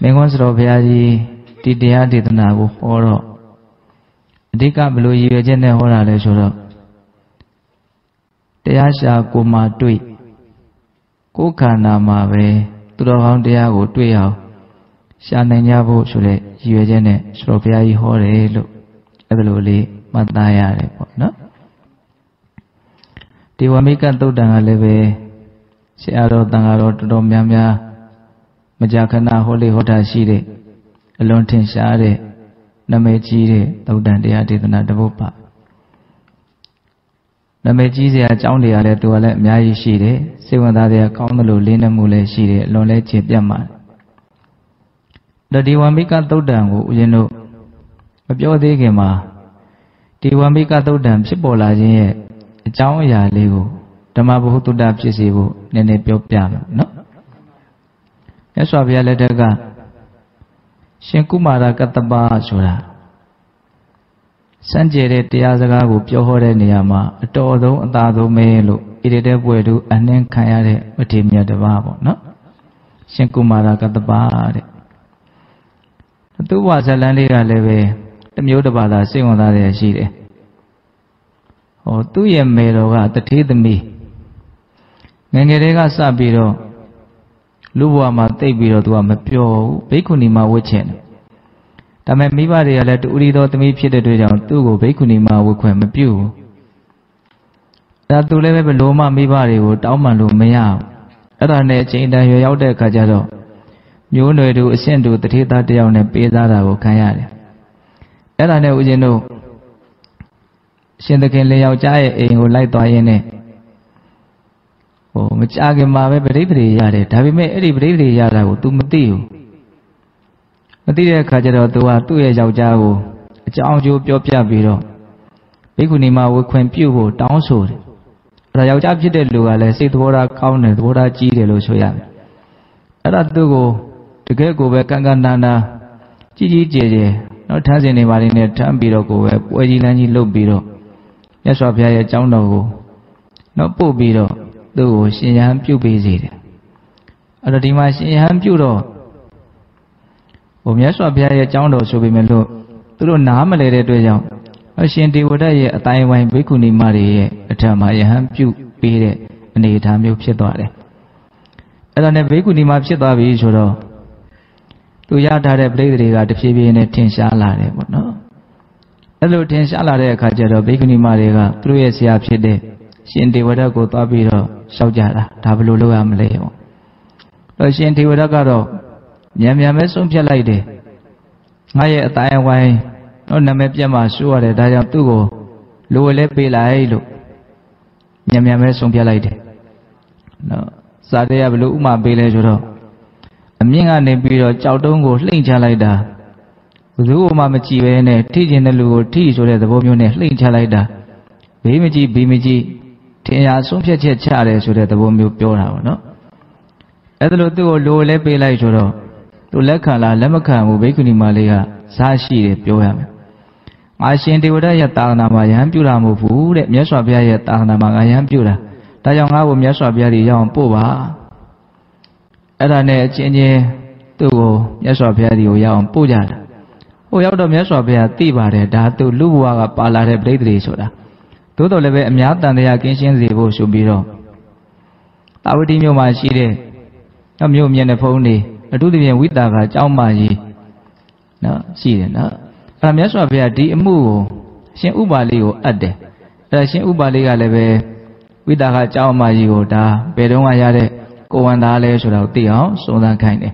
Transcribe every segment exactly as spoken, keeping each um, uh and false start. Mekon Sro Bhyaji Titiya Titana Gu Horo Adhika Bilu Yue Jene Hora Le Shoro Tiyasha Kuma Tui Kuka Nama Vre Tudokang Tiya Gu Tui Hao Shana Nyabu Sure Yue Jene Sro Bhyaji Hore Lu Abilu Li Matnaya Le Pono Tiwamikan Tudanga Lebe Searo Tangaro Tudom Yamya Majakana Holi Hota Shire, Alontin Share, Namejire, Taudandia did another vopa. Namejizia Chandia led to a let Mia Shire, Sevandadia Kamalo Lina Mule Shire, Lone Chip Yaman. The Diwamika Todango, you know, a pure digema. Diwamika Todam, Sibola, Chauya Ligo, Tamabu to Dab Chisivo, Nene Piopiano, no? Eswabia ledega Shinkumara Kataba Sura Sanjere Tiazaga Pyohore Niyama, Todo, Dado Melu, Idedebuedu, and then Kayare, Matimia de Babo, no? Shinkumara Katabare. The two was a landia leve, the Mutabala, sing on that shire. Or two yam melo at the teeth me. Nangerega Sabiro. Luwa ma take beer to a mapio, Bakunima witchen. Tamemibaria let Urido to me pitted to John Tugo, Bakunima woquem mapu. That to live below my mibari would Taumalu mea. Other nature in the Yoda Cajado. You know, do ascend to the Tita down and Pedara or Kayade. That I know, you know. Shindakin lay out Jaya in light to Oh, which Agama Beribri Yaret, have you made every bravery Yarao to Matiu? Matia Kajaro to our two years of Javo, a Chanjo Jopia Biro, Bigunima will quench you, downsword. Rayajaji de Lua, let's see what our counted, what our G de Lusoya. Aratugo, the Gego Bekanganana, G G J, not has anybody in a term biro go, where you land low biro. Yes, of Yaya Chanogo, no poor biro. Do she am too busy? At the time she am too low. Oh, yes, I'll be a child or so be mellow. Through Namale to young. I shan't do what I a time when we couldn't marry a term I am too busy and eight time you said about it. At an evening, my shit of each other. Do you have a breakthrough at the T V in a tin salad? What no? A little tin salad, Kajaro, Bikuni Mariga, through a sea of shade. Shinti Wada go to Abiro. Saujara, Tabulu Amleo. Loshinti Wadagaro, Yam Yamesum Jalade. I at Taiwan, no Namepjama Sua, the Dayam Tugo, Lulepi Lailu. Yam Yamesum Jalade. No, Sadia Luma Bilejuro. A Minga Nebiro, Chaudongo, Ling Jalada. Udu Mamachi, teaching the Lugo, teach or the Vomune, Ling Jalada. Bimiji, Bimiji. Tia Sophia Chare should at the womb you pure out, no? Adelo do low lepe lajoro, to Lacala, Lamaca, Ubekuni Malia, Sashi, Pioam. I shan't do what I am Pura Mufu, let Yaswabia Tanama, I am Pura. Tayanga will Yaswabia young Pua. Adane Chene, Tugo, Yaswabia, young Puja. Oh, out of Yaswabia, Tibare, that to Lua Pala, the Blade Soda. Todo leve amyatan de akinsin zibo subiro. Tawati myo ma shire. No myo myen ne phone ni. Atu tibyen witaka chaung ma yi. No shire no. Ara myat swa phaya di amu ko Shin Upali ko at de. Ara Shin Upali ka leve witaka chaung ma yi ko da be dong a ya de ko wan da le so da ti aung song dan khain de.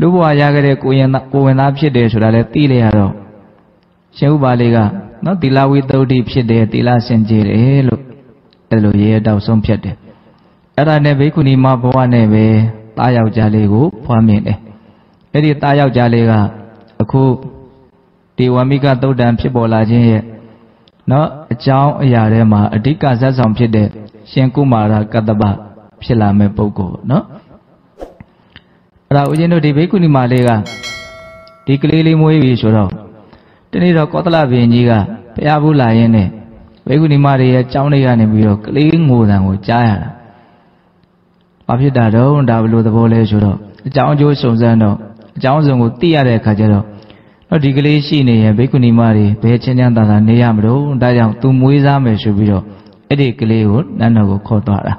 Lu bwa ya ka de ko yin ko wan da phit de so da le ti le ya do. Shin Upali ka No, Tila with the deep shade, Tila Senjere, look, Eloy, Dawson Pied. Era neve Kunima Boaneve, Tayao Jalego, Pamine. Eddie Tayao Jalega, a coup, Tiwamika do damn Chibola Jay. No, Chao Yarema, a Dika Zazam Pied, Shenkumara, Kataba, Shilame Pogo, no? Raujeno de Bekunima Lega, Tikili Moevi Shuro. Tenira Kotala Veniga, Piabula Yene, Beguni Maria, Chaunia and Biro, Cling Wood and Chaya. After that, don't double the Bolesuro, John Joe Sozano, 将任务第二的看见了。那这个类型呢，也被困难嘛的，被前两大难的压不住，大家都没啥没受不了。哎，这个类我难那个考到了。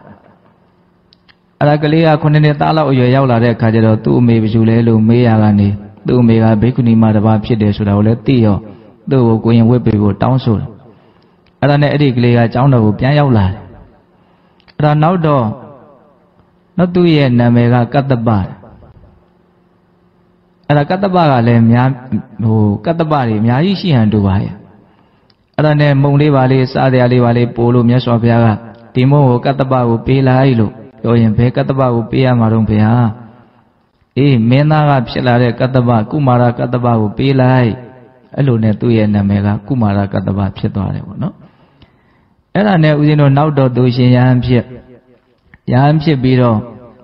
那个类啊，可能呢，大佬也要来的看见了，都没不出来了，没啊个呢，都没个被困难嘛的把皮带出来了，第二，都我个人会被我挡住了。那呢，这个类啊，将那个偏要来。那那多。 那都也那没个卡达巴，那卡达巴个嘞，伢哦卡达巴嘞，伢一些很多吧呀。那呢，蒙里瓦里、沙地阿里瓦里、波罗伢耍皮个，提莫卡达巴乌皮来伊路，有人皮卡达巴乌皮啊，马龙皮啊。哎，没那个皮来嘞卡达巴，库马拉卡达巴乌皮来，哎路呢都也那没个库马拉卡达巴皮多嘞，喏。那呢，有些喏脑多多些伢皮。 Yang ambil biru,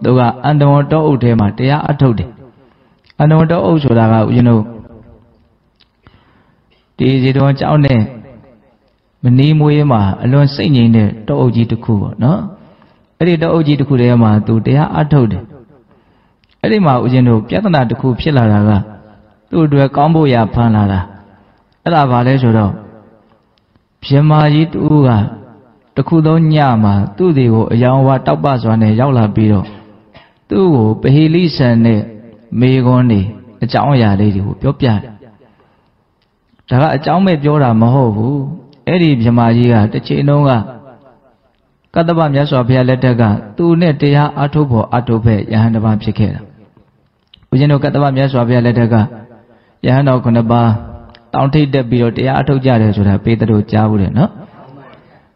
doa anda orang tua udah mati ya atau deh, anda orang tua udah laga ujinu. Di situ orang cawan ni, menimuye mah, orang sini ni tua uji tu ku, no? Ada tua uji tu ku dia mah tu dia atau deh. Ada mah ujinu, kita nak tu ku pila laga, tu dua kambu ya pan laga. Ada balai jodoh, pima jitu uga. Kudo nyama tu diu yang watak baswane jauh lebih lo tu pehilisan ni megoni caw ya diu piopia. Jaga caw mepiora mahu, eri jemaah tercinta. Kata bapa suapia letaga tu ni dia atubo atube yang hendak bapa cikera. Ujian kata bapa suapia letaga yang hendak kena bapa tahun tiada biar dia atau jadi sudah peteru jauh le, no?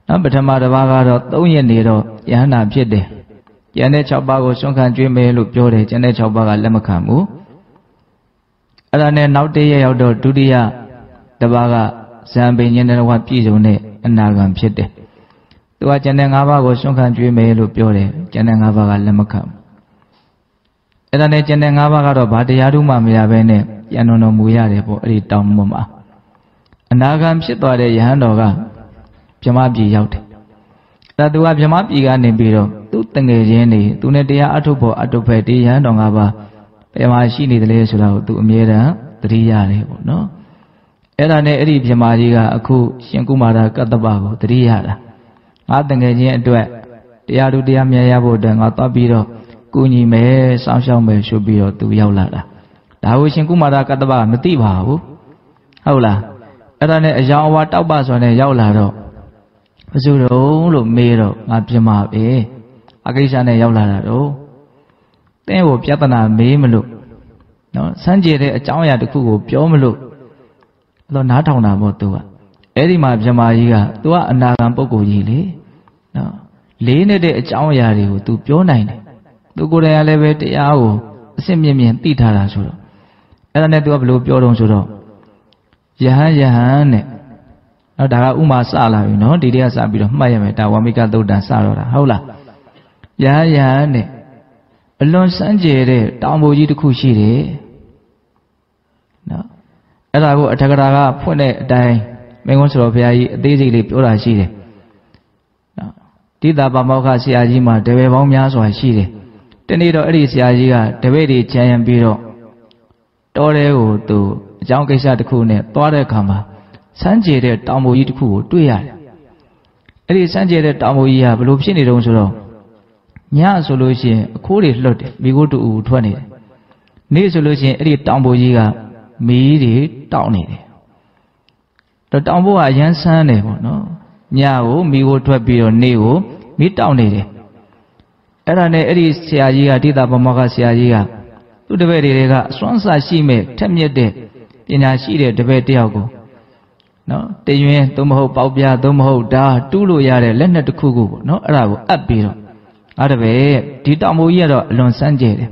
Nampak sama ada warga tu yang ni tu, yang nak jadi, yang ni coba gosongkan cuci meluk jodeh, yang ni coba galam kamu. Ada ni nauti ya yaudah tu dia, tebaga sampai ni ni orang pijau ni, nak gam jadi. Tu aja ni ngawa gosongkan cuci meluk jodeh, yang ni ngawa galam kamu. Ada ni yang ni ngawa kalau bahati harum amia bene, yang nono muya depo di tamu mama. Nak gam jadi tu ada yang doga. Jemaah ji jauh. Tadu apa jemaah ikan ni biru, tu tengah je ni, tu ni dia adu bo adu peti ya, dong apa? Jemaah si ni telah surau tu mera teriya ni, no? Era ni eri jemaah ji aku siang kumara katabago teriya lah. Ada tengah je dua, dia adu dia mera bodoh, atau biru, kunyi me, samsung me, subiru tu jauh lah. Tahu siang kumara katabago mesti bahu, haulah. Era ni jauh atau basah ni jauh lah. Jodoh lu mero, apa jemaah eh, agak isane jauh lah tu. Tengok piata na melu, no sanjere cawan ya dikuku piau melu, lo nak tahu na mau tua. Eri maaf jemaah juga tua anda kampung kuji le, no lene de cawan ya deh tu piau naik ni, tu korang yang lebet ya aku sembilan tiada lah jodoh. Erane tu apa lu piau dong jodoh, jahan jahan ni. Ada umar salah, you know, dia sabilah macam itu, wamika tu dah salah, haulah. Ya, ya ni, alon sanjere, tamuji tu khusi re. No, ada aku ada kerana pun ada day, mengonsolopia di sini orang sih re. No, tidak bawa kasih aji mah, dewi bawa miaswa sih re. Teni ro eri aji ga, dewi di cian biro, toreu tu, jauh kisah tu kau ni, toreu kama. Sanjay dia tamu itu ku tuya. Eri sanjay dia tamu iya belum sih ni orang suruh. Nya suruh sih kuris lot, bigo tu utuan ni. Ni suruh sih eri tamu iya miri tahu ni. Tamu aja san ni, no. Nya o bigo tu biar ni o miri tahu ni. Erane eri siaga tidak pemakai siaga. Tu deberi reka swansa sih me temnya de, ina sih de deberi dia aku. No, tujuan tu mahu bau biar, tu mahu dah dulu yare lena dikuku, no, rabu abiro, ada be di tamu iya ro lonsan jere,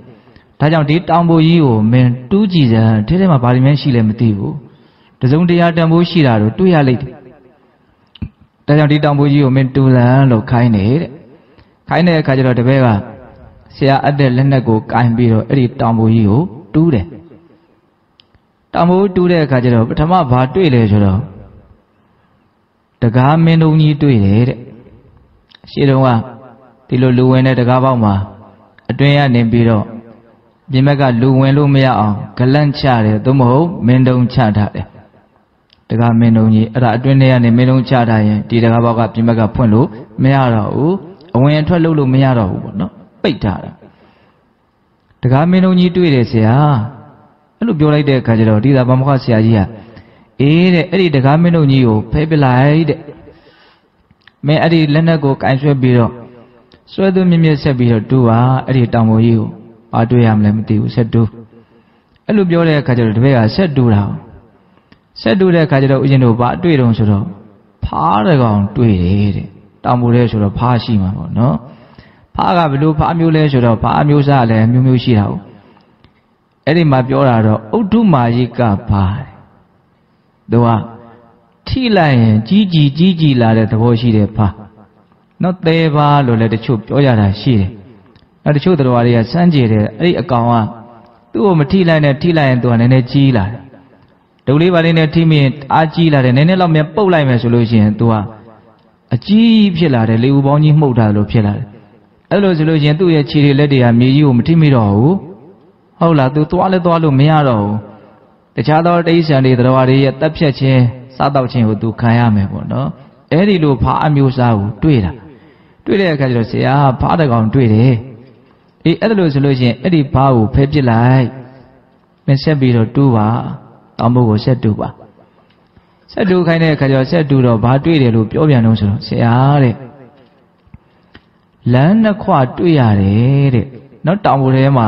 tajam di tamu iyo men tu jiza, terus ma bari men sila metiwu, terus dia tamu sila ro tu yale, tajam di tamu iyo men tu lah lo kainir, kainir kajar ada bega, saya ada lena go kain biro di tamu iyo tu de, tamu tu de kajar, pertama batu ile jero. Tegak minum ni tu ini, si orang, di luar luar ni tegak bawa, adunya ni biru, Jemaga luwen lumia ang kalan cari, tumoh mendung cari. Tega mendungi, ratu ni ane mendung cari. Tiada bawa jemaga pun lu, meharau, orang tua lu lu meharau, no, baik cara. Tega mendungi tu ide saya. Lalu biolai dek kajilah, tiada bawa siaja. Ini, ini tega mendungi yo, pebelai dek. Mereka lana go kancil biru, so itu mimpi saya biru dua, ini tamu yo. Aduh, yang lembut itu sedu. Elu bioleh kajar itu, bea sedu lah. Sedu leh kajar itu jenuh batu itu orang suruh, faham kan tu ini. Tamu leh suruh fahsi mana, no? Faham belu, faham bioleh suruh, faham biasa leh, biu biu sih lah. Eri mah biolah ro, udu majika faham. Doa, tilae, jiji jiji lah leh terbosi leh faham. No teba leh leh cup, oya lah sih. Ada cerita luaran sanjir ni, ada kawan tu mesti lah ni, mesti lah yang tuan ni cili lah. Dulu balik ni timit, aji lah ni, ni lama pulai macam solusi yang tuan, aji pula ni, liu banyak muda lu pula. Alu solusi yang tu yang cili lah dia, miu mesti mirau, hula tu tuan le tuan lu mirau. Tercadar terisian di luaran, tapi siapa sahaja yang tu kaya memang, eh di lu faham usah, tuir lah, tuir lah kerja siapa faham kaum tuir eh. Ini adalah solusi. Ini bau pebelai, macam biru dua, tamu go sedu ba. Sedu kainnya kerja sedu ro batu ini lu jauh yang nusro. Siapa? Lain kuat tu yare. No tamu le ma,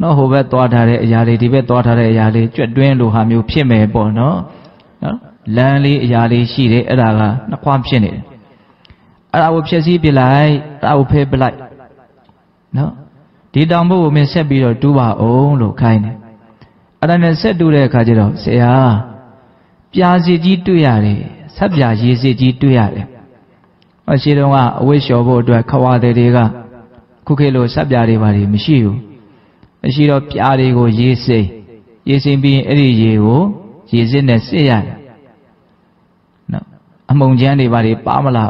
no hobe tua thare yare, tipe tua thare yare. Cuituen lu hamiu pih mebo no. Lain li yare sihre raga, no kuam pih ni. Ada upah si belai, ada upah belai, no. Di dalam buku mesej biru dua orang lukai ni. Ada mesej dua kajilah. Saya, biasa jitu yari, sabja biasa jitu yari. Macam orang awak syabu dua kawan deka, kukelo sabja dibari mesiu. Macam orang biasa go biasa, biasa bin eri go, biasa nasi yari. No, among jangan dibari pamala.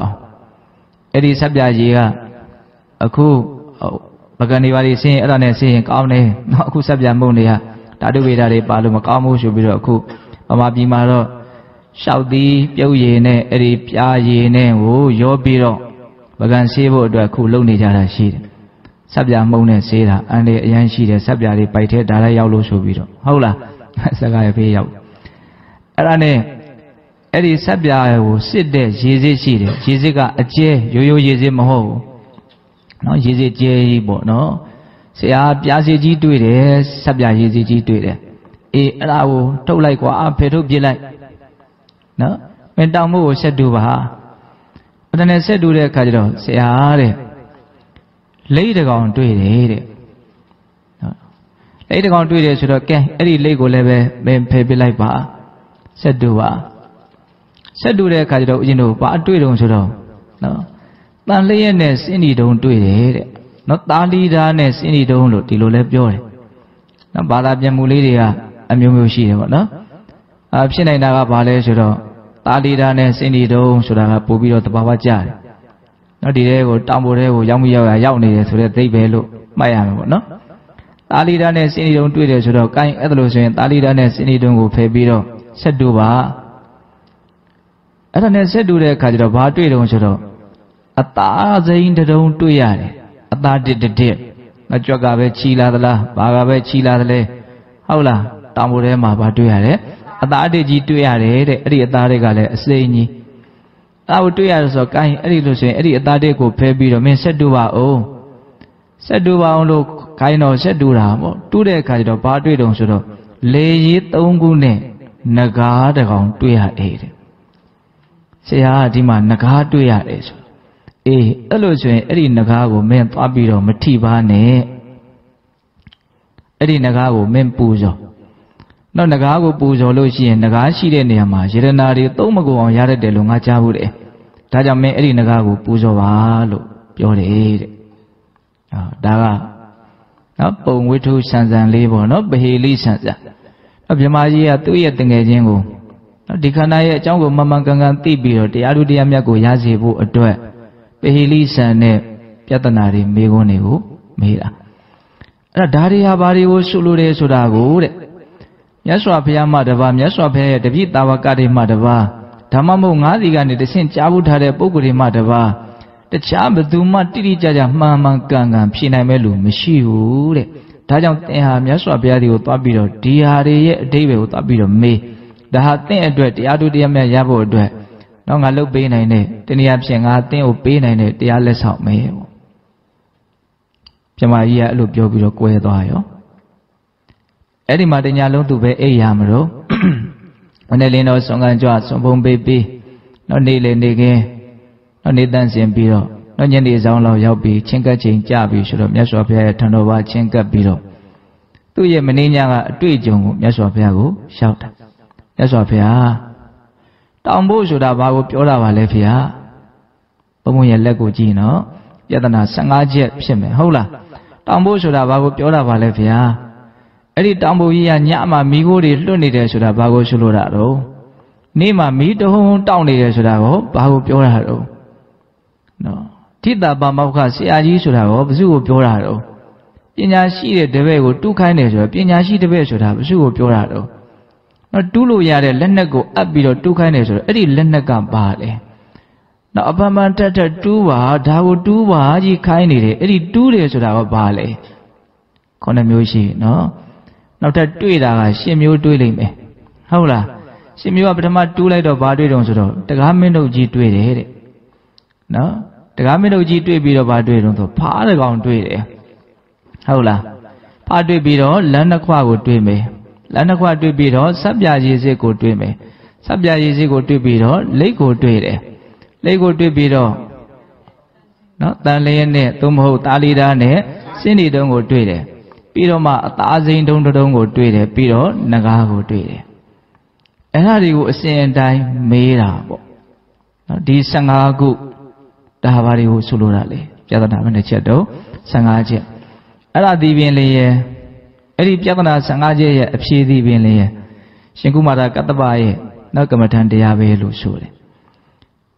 Eri sabja jika, aku Bagan diwali sih, ada nasi, kau ni, aku sabjam pun dia. Tak ada beda deh, balu makamu sudah aku, mama bimaro, Saudi, piau ye ne, eri piau ye ne, oh, yo biro. Bagan sih boh, dua aku luni jalan sih. Sabjam pun dia sih lah, ane yang sih dia sabjam deh, payah darah yau lu sudah. Haulah, sekarang payah yau. Ada ne, eri sabjam aku sedih, jijik sih dia, jijik a je, yo yo jijik mahu. No, jadi jadi bo, no. Saya biasa jitu deh, sabja jadi jitu deh. Eh, lau, tahu lagi kuah apa tu bila, no. Mentamu sedu bah. Padahal sedu deh kajilah, saya deh. Lagi dek orang tu deh, lagi dek orang tu deh surat ke, eri lagi golai berpelai bah, sedu bah. Sedu deh kajilah, jinu bah tu deh surat, no. Tanlaian nes ini dong tu ini, nak tali dah nes ini dong lo ti lo lepjor, nak balap yang mulai dia, ambil usi dia, no. Absen ini naga balai sudah, tali dah nes ini dong sudah pubi lo terbawa jar, no dia go tambor dia go jamu jauh jauh ni sudah teribelu, bayam, no. Tali dah nes ini dong tu dia sudah, kain atau susun tali dah nes ini dong go febi lo sedu bah, atau nes sedu dia kajar bah tu dong sudah. Atas ini dah orang tu yari, atas dia dia, macam gawe cila dala, bagawe cila dale, aula tamu leh mahbah tu yari, atas dia jitu yari, eri atas dia galah sini, tahu tu yari so kain eri tu sini, eri atas dia ko febi ramai seduwa oh, seduwa orang lo kainau seduwa, tu dia kajilah bah tu orang suruh, lejit orang gune negara orang tu yari, sejati mana negara tu yari. Eh, alu cuy, eri negago men tabiro mati bahane, eri negago men puja. No negago puja alu cuy, negasi le ni ama, jadi nari tu magu orang yara delunga cawu le. Tajam men eri negago puja walu, piore. Daga, no pungwitu sanjang lebo, no behili sanjang. No jemaji atu iya tengah jengu. No dikanaya canggu memangkangan tibiro, tiaru diamnya ku yazibu adua. Pehilisan ni, kita nari mego nego, mira. 那大理阿巴里乌苏鲁的苏达古的，伢说皮亚马的吧，伢说皮亚的皮达瓦卡的马的吧，他妈木阿里干的，先查乌他的布古的马的吧，这查不都马地里家家妈妈刚刚皮那没路没西乌的，他讲等下伢说皮亚的乌达比罗，地下的也地位乌达比罗没，然后等下对地下对地下没伢不对，那伢老背那呢，等你伢先伢等我背那呢，地下来少没。 Cuma ia lupa biro kue itu ayo. Eri mati nyalung tu be eh ya mero. Mana lino songan jua sombong baby. No ni le ni ke. No ni dan sempiro. No jadi zaman lau yau bi cengkak cengkak bi suruh mian suap ya thanowa cengkak biro. Tu ye meniaga tu jenggu mian suap ya gu shout. Mian suap ya. Tambu sudah bawa piola balik ya. Pemunya lagu jino. Jadinya sengaja bersama. Hola. Tambu sudah bagus pula balik ya. Eri tambu iya nyama migori luni dia sudah bagus seluruh roh. Ni mami doh tahun dia sudah bagus pula roh. No, tidak bambang kasih aji sudah bagus pula roh. Penyasi dewe tu kain dia sudah penyasi dewe sudah bagus pula roh. No dulu ya dia lenego abilo tu kain dia sudah eri lenegam balik. No apa macam tu dua, dah dua aji kain ni deh. Ini dua dia sudah apa balik? Kau nak mewujud, no? Nampak dua dah, si mewujud dua lagi. Hau lah, si mewujud pertama dua lagi dah berdua dong sudah. Tengah mana uji dua deh, no? Tengah mana uji dua biro berdua dong tu, paling kau dua deh. Hau lah, berdua biro lana kuah dua me, lana kuah dua biro sabja jisik dua me, sabja jisik dua biro lagi dua deh. Lego tu biro, no, tan lain ni, tumbuh tali dah ni, sini dong go tu deh, biro mah tazin dong dong go tu deh, biro naga go tu deh. Enah riu sentai merah, di sengaku dah bariu seluruh le, jatuh nama ni cedo sengaja. Enah di bini le, eri jatuh nama sengaja ya, absi di bini le, singku mara kata baik, nak kemudian dia belu suri.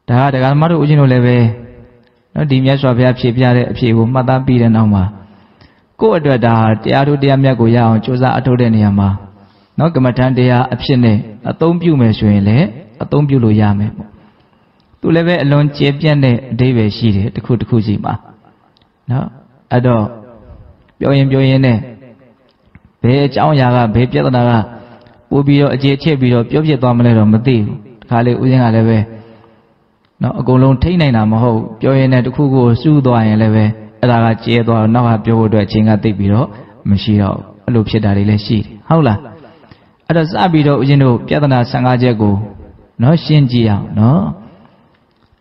Dah dekat maru ujian oleh, no diamnya suapnya psi psi psi gum mata pira nama, ko ada dah tiada diamnya goya orang cuza atau deni ama, no kemudian dia psi ne atau umpiu mesuin le atau umpiu loyam le, tu lebe lon cepnya ne dewi sih dekut dekut si ma, no ada bioyen bioyen ne, be cawan jaga be pia tanah, ubi je cebi lo pia pia tuan melay romati, kali ujian lebe. Golong teh ni nama ho, jauh ni tu kuku sudah yang lewe, ada kerja tu, nak apa jauh dua cengah tebiro, mesti lah, lupa sedari lesi, haulah. Ada sabiro ujinu, kita nak sengaja go, no senjia, no.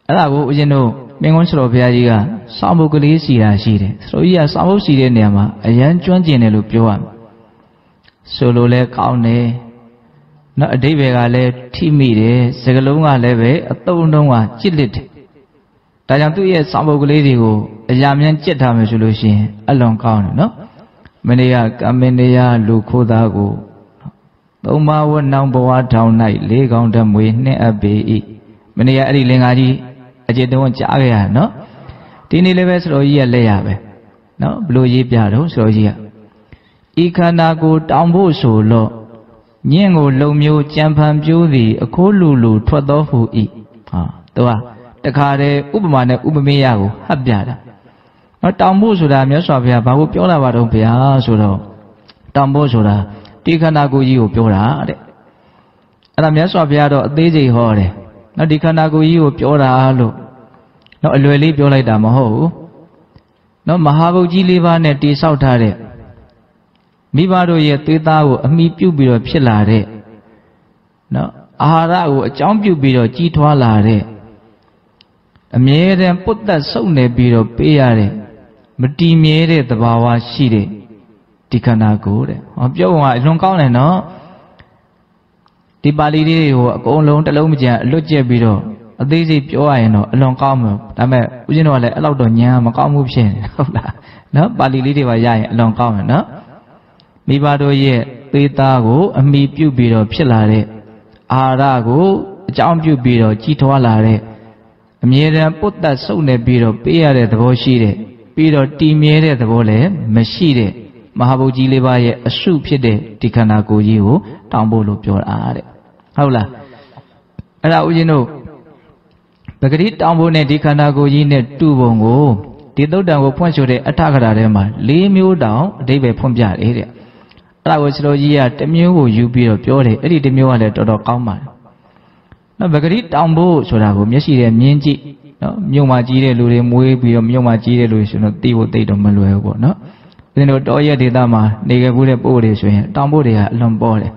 Ada go ujinu, mengon serupa juga, sambo kuli sila sila, serupa sambo sila ni ama, ayan cuan je ni lupa jauh. Solo le kau ni. Nak dewega le, timi le, segelunga lewe atau undunga cilit. Tajam tu ye sambo kuleri go, jamnya cedha mesulusi, along kau no. Meneya kameneya lukuda go. Toma wan nang bawa down naik le kau dah muine abe. Meneya ari lengari, aje tu orang cakaya no. Tini lewe serojiya leyabe, no bluji piaru serojiya. Ika naku tambo solo. Nyenggu lomio jampan judi aku lulu tuadah hui, tua. Dekade ubmane ubmiyaku habjada. Tambu sudah mian suapia bahu piola baru pia sudah. Tambu sudah. Dikana aku iu piola de. Adam mian suapia do deji hore. Dikana aku iu piola alu. Lueli piola ida mahu. Mahabuji liwan neti saudara. Mibaru ye tuitau mipiu biro pelare, no aharau campiu biro cithwa lare, mere putta saune biro peyare, mati mere tabawa sire, dikana gore. Abjauwa longkau ne no, di Bali ni ho kong long telung je loje biro, adi si pjauwa no longkau me, tapi ujin wala alau donya makau mubsen, no Bali ni wajai longkau me no. Mibado ye tuita go mipiu biro pelare, ara go jampiu biro cithwa lare, mere putta saune biro peyare thabo sire, biro ti mere thabo le mesire, Mahabodji Leva ye asu pide tikana koji ho tambolo pyor aare. Howla. Ala ujino. Bagari tambo ne tikana koji ne tu bongo. Tito dango ponchore atakara re ma le miu dao debe pomjar ere. Ala wajroji ya temiu ho yubi ro pyore eri temiu ale toro kaumar. Na bagari tambo sorago mesi re mienji. Miu maji re lure mui biyo miu maji re lure sono tiwo tito maluhe ko no. Then do ya di dama nega bule bole soe tambo de lombole.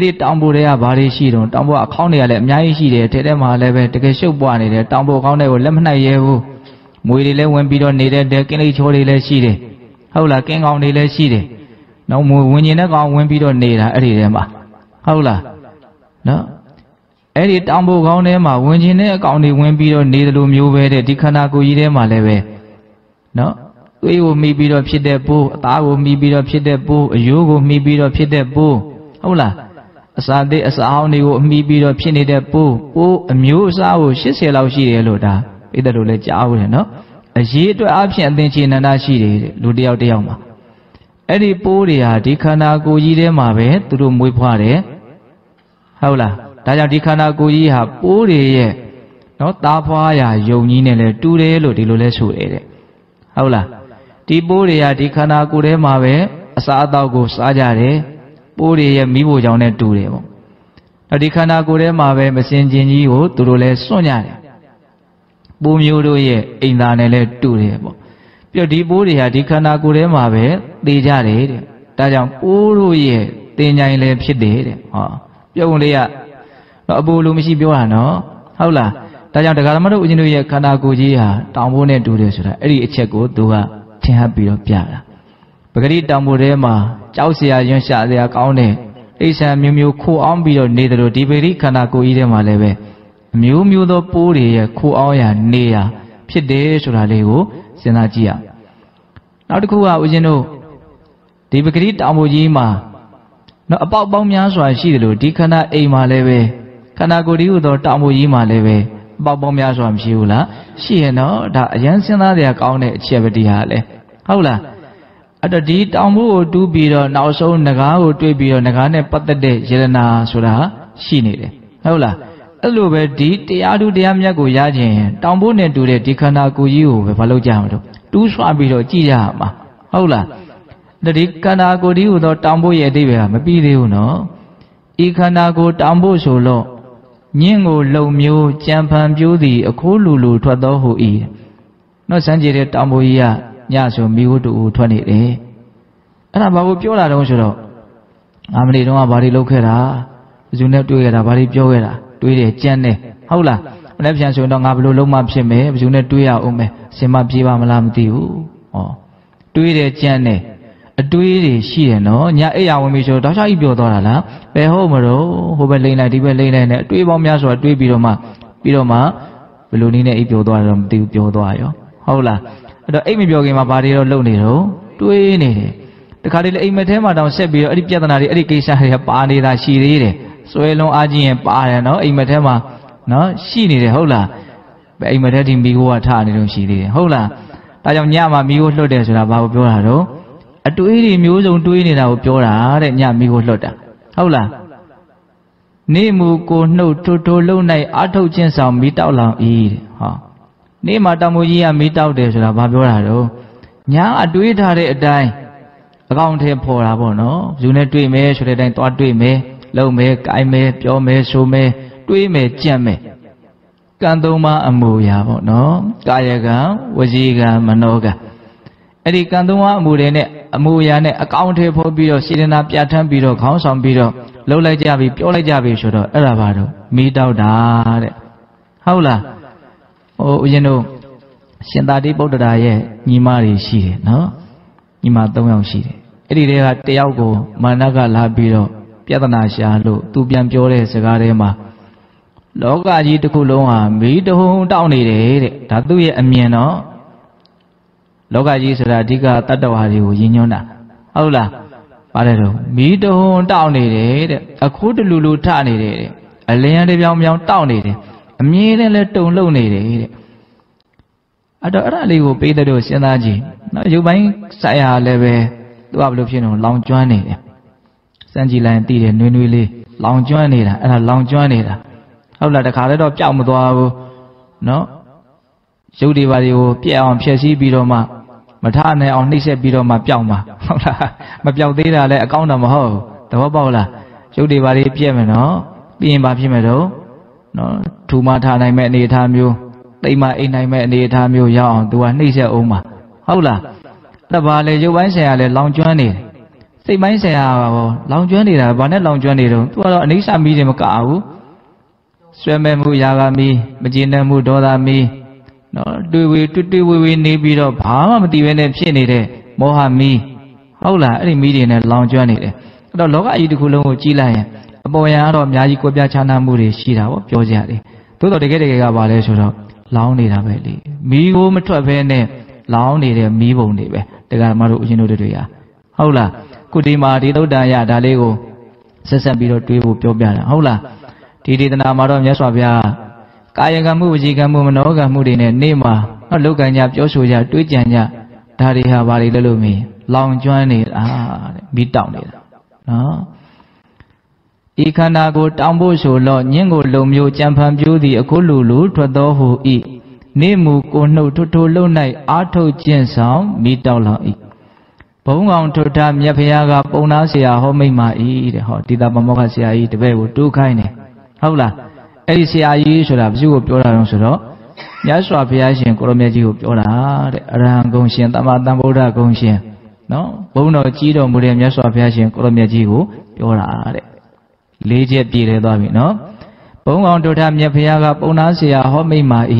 Ri tambo de bari shiro tambo account ya le myai shi de te ma le be take shou bwa ni de tambo account de ko let mhnai ye bu. Mui de le win pi do ni de de kin lai chho de le shi de. Hou la kin kaung de le shi de. Naw mui win yin de kaung win pi do ni da ai de ma. Hou la. No. Ai de tambo kaung de ma win yin de kaung de win pi do ni de lo myo be de di khana ko yi de ma le be. No. We will meet beat up shit that boo, I will meet beat up shit that boo, you will meet beat up shit that boo. Hola, as I did as I only will meet beat up shit that boo, oh, amuse our shit, say loud she loda, either to let you out, no? A she to option then she and I she do the out the yama. Any podia, Dicana go ye them away to do muy party. Hola, Daya Dicana go ye have podia, not tapaya, yo nina, two day, lotilus who ate it. Hola. Tiboria dikana kure mawe asada go sajare puri ya mibu jaune turebo. Dikana kure mawe mesenjini go turule sonyare. Bumyuru ye indanele turebo. Pyo tiboria dikana kure mawe dijare. Tajam puru ye tinyaile psidere. Pyo ulia abulu misi biwa no. Haula. Tajam dekalamaru ujinu ye kana kujiha tambune turle sura. Eri echeko tuha. Happy of Piara. Bagari Damurema, Chausia Yonsha, they are counted. They say, Mimu Ku Ambio Nidro Diberi, Kanako Idema Leve. Mimu the Puri, Ku Oya, Nea, Pide Suralego, Senagia. Now the Kua Ujino Dibagari Damujima. Not about Bomyaswa Shido, Dikana Ema Leve, Kanagodi, the Damujima Leve. Babomyaswam Shiula, she no, that Yansena, they are counted Chevadiale. Hola, at the deed, Ambu, two beer, now so Naga, two beer, Nagane, but the day, Jelena, Sura, she needed. Hola, a little bit deed, they are do the Amyago Yajin, Tambune do the Dikana Kuyu, Palojam, two Swabilo, Chiama. Hola, the Dikana Godiu, the Tambu Yediva, maybe you know, Ikanago Tambu solo. Ningo low mew, champan beauty, a cool lulu to the who eat. No sanjay tamboya, yaso mew to twenty eight. And about Piola don't show. Amri don't about it, locera. You never do it about it, Piola. Do it, Jane. Hola. When I've chance to long up Loma Seme, you never do it, Ome, Sema Piva Malam Tiu. Do it, Jane. Do it, she no, ya ea womisho, dasha ibio dolala, be homero, hoberlina, dibelina, three bomias or three biroma, biroma, belonina ibio dolam, dibio doyo. Hola, the Amy Biogima barrio lonero, do it. The Kadil Ametema don't say be a pianari education, her party that she did. So alone, Aji and Parano, Ametema, no, she needed hola. But Ametim be who are tardy, she did. Hola, I am Yama, me would load as about Borado. A two eighty muse on two in our Pura, and Yamigo Lotta. Hola Nemu go no toto lonai, Ato Jensa meet out long eat. Name Matamoya meet out there, Baborado. Ya, I do it hard at die. Account him poor abono, Junet to me, should I thought to me, low make, I may, pure may, so may, to me, Jemmy. Gandoma and Moya, no, Gayaga, Waziga, Manoga. Eri Gandoma Murene. Muyane accounted for Biro, Sidena Piatan Biro, Council Biro, Lola Javi, Piola Javi, Shoto, Elavado, meet out that. Howla, oh, you know, Sendadi Bodaye, Nimari, she, no? Nimato, she. Edida Teago, Managa La Biro, Piatanasha, Tubian Piore, Sagarema. Logaji to Kuloma, meet the home down it, Tatuia and Miano. Logaji Sadiga Tadawari, Yinona. Hola, Padero, me the home down it, a good Lulu town it, a land of young young town it, a mean and let down loan it. I don't really will pay the dose energy. Now you bang Saya Leve, သူကဘယ်လိုဖြစ်နေလဲလောင်ကျွမ်းနေတယ်စမ်းကြည့်လိုက်ရင်သိတယ်နွေးနွေးလေးလောင်ကျွမ်းနေတာအဲ့ဒါလောင်ကျွမ်းနေတာဟုတ်လားတခါလဲတော့ပြောက်မသွားဘူးနော်ရုပ်တွေပါတွေကိုပြက်အောင်ဖြည့်ဆည်းပြီးတော့မှမထနိုင်အောင်နှိမ့်ဆက်ပြီးတော့မှပြောက်မှာဟုတ်လားမပြောက်သေးတာလဲအကောင်းတော့မဟုတ်ဘူးသဘောပေါက်လားရုပ်တွေပါတွေပြက်မယ်နော်ပြီးရင်ဘာဖြစ်မယ်တော့နော်ထူမထနိုင်မဲ့အနေအထားမျိုးတိမ်မအိမ်နိုင်မဲ့အနေအထားမျိုးရအောင်သူကနှိမ့်ဆက်အောင်မှာဟုတ်လားအဲ့ဒါပါလေရုပ်ပိုင်းဆိုင်ရာလဲလောင်ကျွမ်းနေတယ်စိတ်ပိုင်းဆရာပါဘောလောင်ကျွမ်းနေတာဘာနဲ့လောင်ကျွမ်းနေတော့သူကတော့အနိစ္စမီးတွေမကဘူးဆွဲမဲ့မှုရာဂမီးမကျေနပ်မှုဒေါသမီးနော်တွေ့ဝေတွေ့တွေ့ဝေဝေနေပြီးတော့ဘာမှမသိဘဲနဲ့ဖြစ်နေတဲ့မောဟမီးဟုတ်လားအဲ့ဒီမီးတွေနဲ့လောင်ကျွမ်းနေတယ်အဲ့တော့လောကကြီးတစ်ခုလုံးကိုကြည့်လိုက်ရင်အပေါ်ယံကတော့အများကြီးကွဲပြားခြားနားမှုတွေရှိတာပေါ့ပြောကြရတယ်သို့တော့တကယ်တကယ်ကဘာလဲဆိုတော့လောင်နေတာပဲလေမီးကိုမထွက်ဘဲနဲ့လောင်နေတဲ့မီးပုံတွေပဲတကယ်မှတို့အရှင်တို့တွေ့ရဟုတ်လားကုဒီမာဒီသုဒ္ဒယဒါလေးကိုဆက်ဆက်ပြီးတော့တွေးဖို့ပြောပြတာဟုတ်လားဒီဒေသနာမှာတော့မြတ်စွာဘုရားကာယကံမှုဝစီကံမှုမနောကံမှုတွေနဲ့နေ့မှာဟောလောကံကြပြောဆိုကြတွေးကြံကြဒါတွေဟာဘာတွေလဲလို့မင်းလောင်ကျွမ်းနေတာတဲ့မိတောင်နေတာနော်ဤခန္ဓာကိုတောင်ဖို့ဆိုလို့ညင်းကိုလုံမျိုးကြံဖန်ပြိုးသည်အခုလူလူထွက်တော်ဟူဤနေ့မူကိုနှုတ်ထိုးထိုးလုံ၌အာထုတ်ခြင်းဆောင်မိတောင်လောင်ဤဘုံကောင်ထုတ်တာမြတ်ဖရာကပုံနာဆရာဟောမိမ့်မာဤတဲ့ဟောတိတာပမောကဆရာကြီးတပည့်ကိုတိုးခိုင်းတယ်ဟုတ်လားအဲ့ဒီဆရာကြီးဆိုတာဘုရားကိုပြောတာတော့ဆိုတော့မြတ်စွာဘုရားရှင်ကိုရမေကြီးကိုပြောတာတဲ့အရဟံဂုဏ်ရှင်သမ္မာသမ္ဗုဒ္ဓဂုဏ်ရှင်နော်ဘုံတော်ကြီးတော်မူတဲ့မြတ်စွာဘုရားရှင်ကိုရမေကြီးကိုပြောတာတဲ့လေးချက်ပြည့်တယ်သွားပြီနော်ဘုံကောင်ထုတ်တာမြတ်ဖရာကပုံနာဆရာဟောမိမ့်မာဤ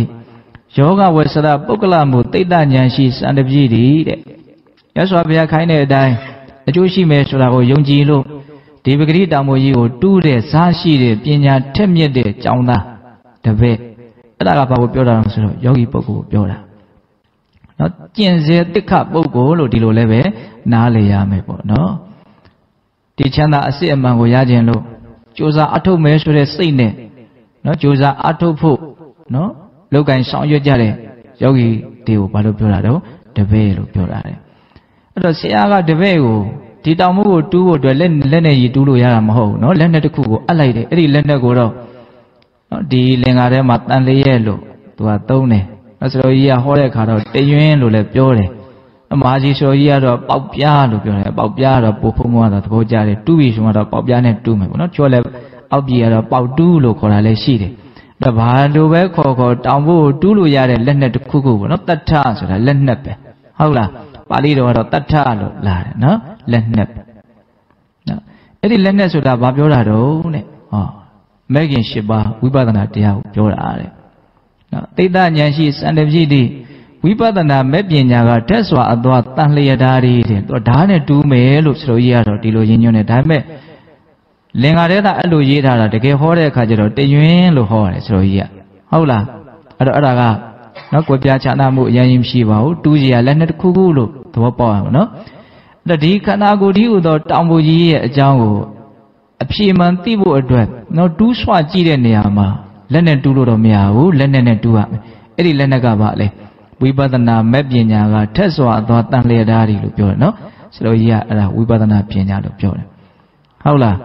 ယောဂဝေဆရပုဂ္ဂလမူတိတ္တဉာဏ်ရှိစံတပြည့်သည်တဲ့ရသော်ဘုရားခိုင်းတဲ့အတိုင်းအကျိုးရှိမယ်ဆိုတာကိုယုံကြည်လို့ဒီပဂရိတာမိုးကြီးကိုတူးတဲ့ဈာရှိတဲ့ပညာထက်မြက်တဲ့ကျောင်းသားတပည့်အဲ့ဒါကဘာကိုပြောတာလဲဆိုတော့ယောဂီပုဂ္ဂိုလ်ကိုပြောတာနော်ကျင့်စေတိခပုဂ္ဂိုလ်လို့ဒီလိုလည်းပဲနားလည်ရမယ်ပေါ့နော်ဒီချမ်းသာအစစ်အမှန်ကိုရခြင်းလို့ကြိုးစားအထုတ်မယ်ဆိုတဲ့စိတ်နဲ့နော်ကြိုးစားအထုတ်ဖို့နော်လောကိုင်းဆောင်ရွက်ကြတဲ့ယောဂီတွေကိုဘာလို့ပြောတာတော့တပည့်လို့ပြောတာလေအဲ့တော့ဆရာကတပည့်ကိုဒီတောင်မှုကိုတူးဖို့အတွက်လက်လက်နဲ့ရည်တူးလို့ရတာမဟုတ်ဘူးเนาะလက်နဲ့တစ်ခုကိုအပ်လိုက်တယ်အဲ့ဒီလက်နဲ့ကိုတော့เนาะဒီလင်္ကာထဲမှာတန်လေးရဲ့လို့သူကသုံးတယ်အဲ့ဆိုတော့ကြီးကဟောတဲ့အခါတော့တယွင်းလို့လည်းပြောတယ်အမဟာကြီးဆိုကြီးကတော့ပေါက်ပြားလို့ပြောတယ်ပေါက်ပြားတော့ပိုဖုံးမွားတာသဘောကျတယ်တူးပြီဆိုမှတော့ပေါက်ပြားနဲ့တူးမယ်ပေါ့เนาะကျော်လည်းအောက်ပြေကတော့ပေါက်တူးလို့ခေါ်တာလည်းရှိတယ်ဒါဘာလို့ပဲခေါ်ခေါ်တောင်ဖို့တူးလို့ရတဲ့လက်နဲ့တစ်ခုကိုပေါ့เนาะတထဆိုတာလက်နဲ့ပဲဟုတ်လားပါဠိတော်ကတော့တထလို့လာတယ်နော်လက်နှက်နော်အဲ့ဒီလက်နှက်ဆိုတာဘာပြောတာတုံးတဲ့ဟောမဂ်ရှင်၈ပါးဝိပဿနာတရားကိုပြောတာတဲ့နော်သိတ္တဉာဏ်ရှိစံတပြည့်တိဝိပဿနာမဂ်ပညာကဓာတ်စွာအသွာတန်လျက်ဓာရီတဲ့သူဓာတ်နဲ့တူးမယ်လို့ဆိုလို့ရတော့ဒီလိုရင်းညွှန်းတယ်ဒါပေမဲ့လင်္ကာထဲသာအဲ့လိုရေးထားတာတကယ်ဟောတဲ့အခါကျတော့တယွင်းလို့ဟောရတယ်ဆိုလို့ကြီးကဟုတ်လားအဲ့တော့အဲ့ဒါကနော်ကွယ်ပြားချနာမှုအရင်ရင်မရှိပါဘူးတူးစရာလက်နှစ်တစ်ခုခုလို့သဘောပေါက်ရမှာနော်အဲ့ဒီခန္ဓာကိုယ်ဒီဥသောတောင်ပူကြီးရဲ့အကြောင်းကိုအဖြေမှန်သိဖို့အတွက်နော်တူးဆွကြည့်တဲ့နေရာမှာလက်နဲ့တူးလို့တော့မရဘူးလက်နဲ့နဲ့တူးရမယ်အဲ့ဒီလက်နဲ့ကပါလေဝိပဿနာမဲ့ပညာကထက်စွာသောတန်လျက်ဓာရီလို့ပြောတယ်နော်ဆရာကြီးကအဲ့ဒါဝိပဿနာပညာလို့ပြောတယ်ဟုတ်လား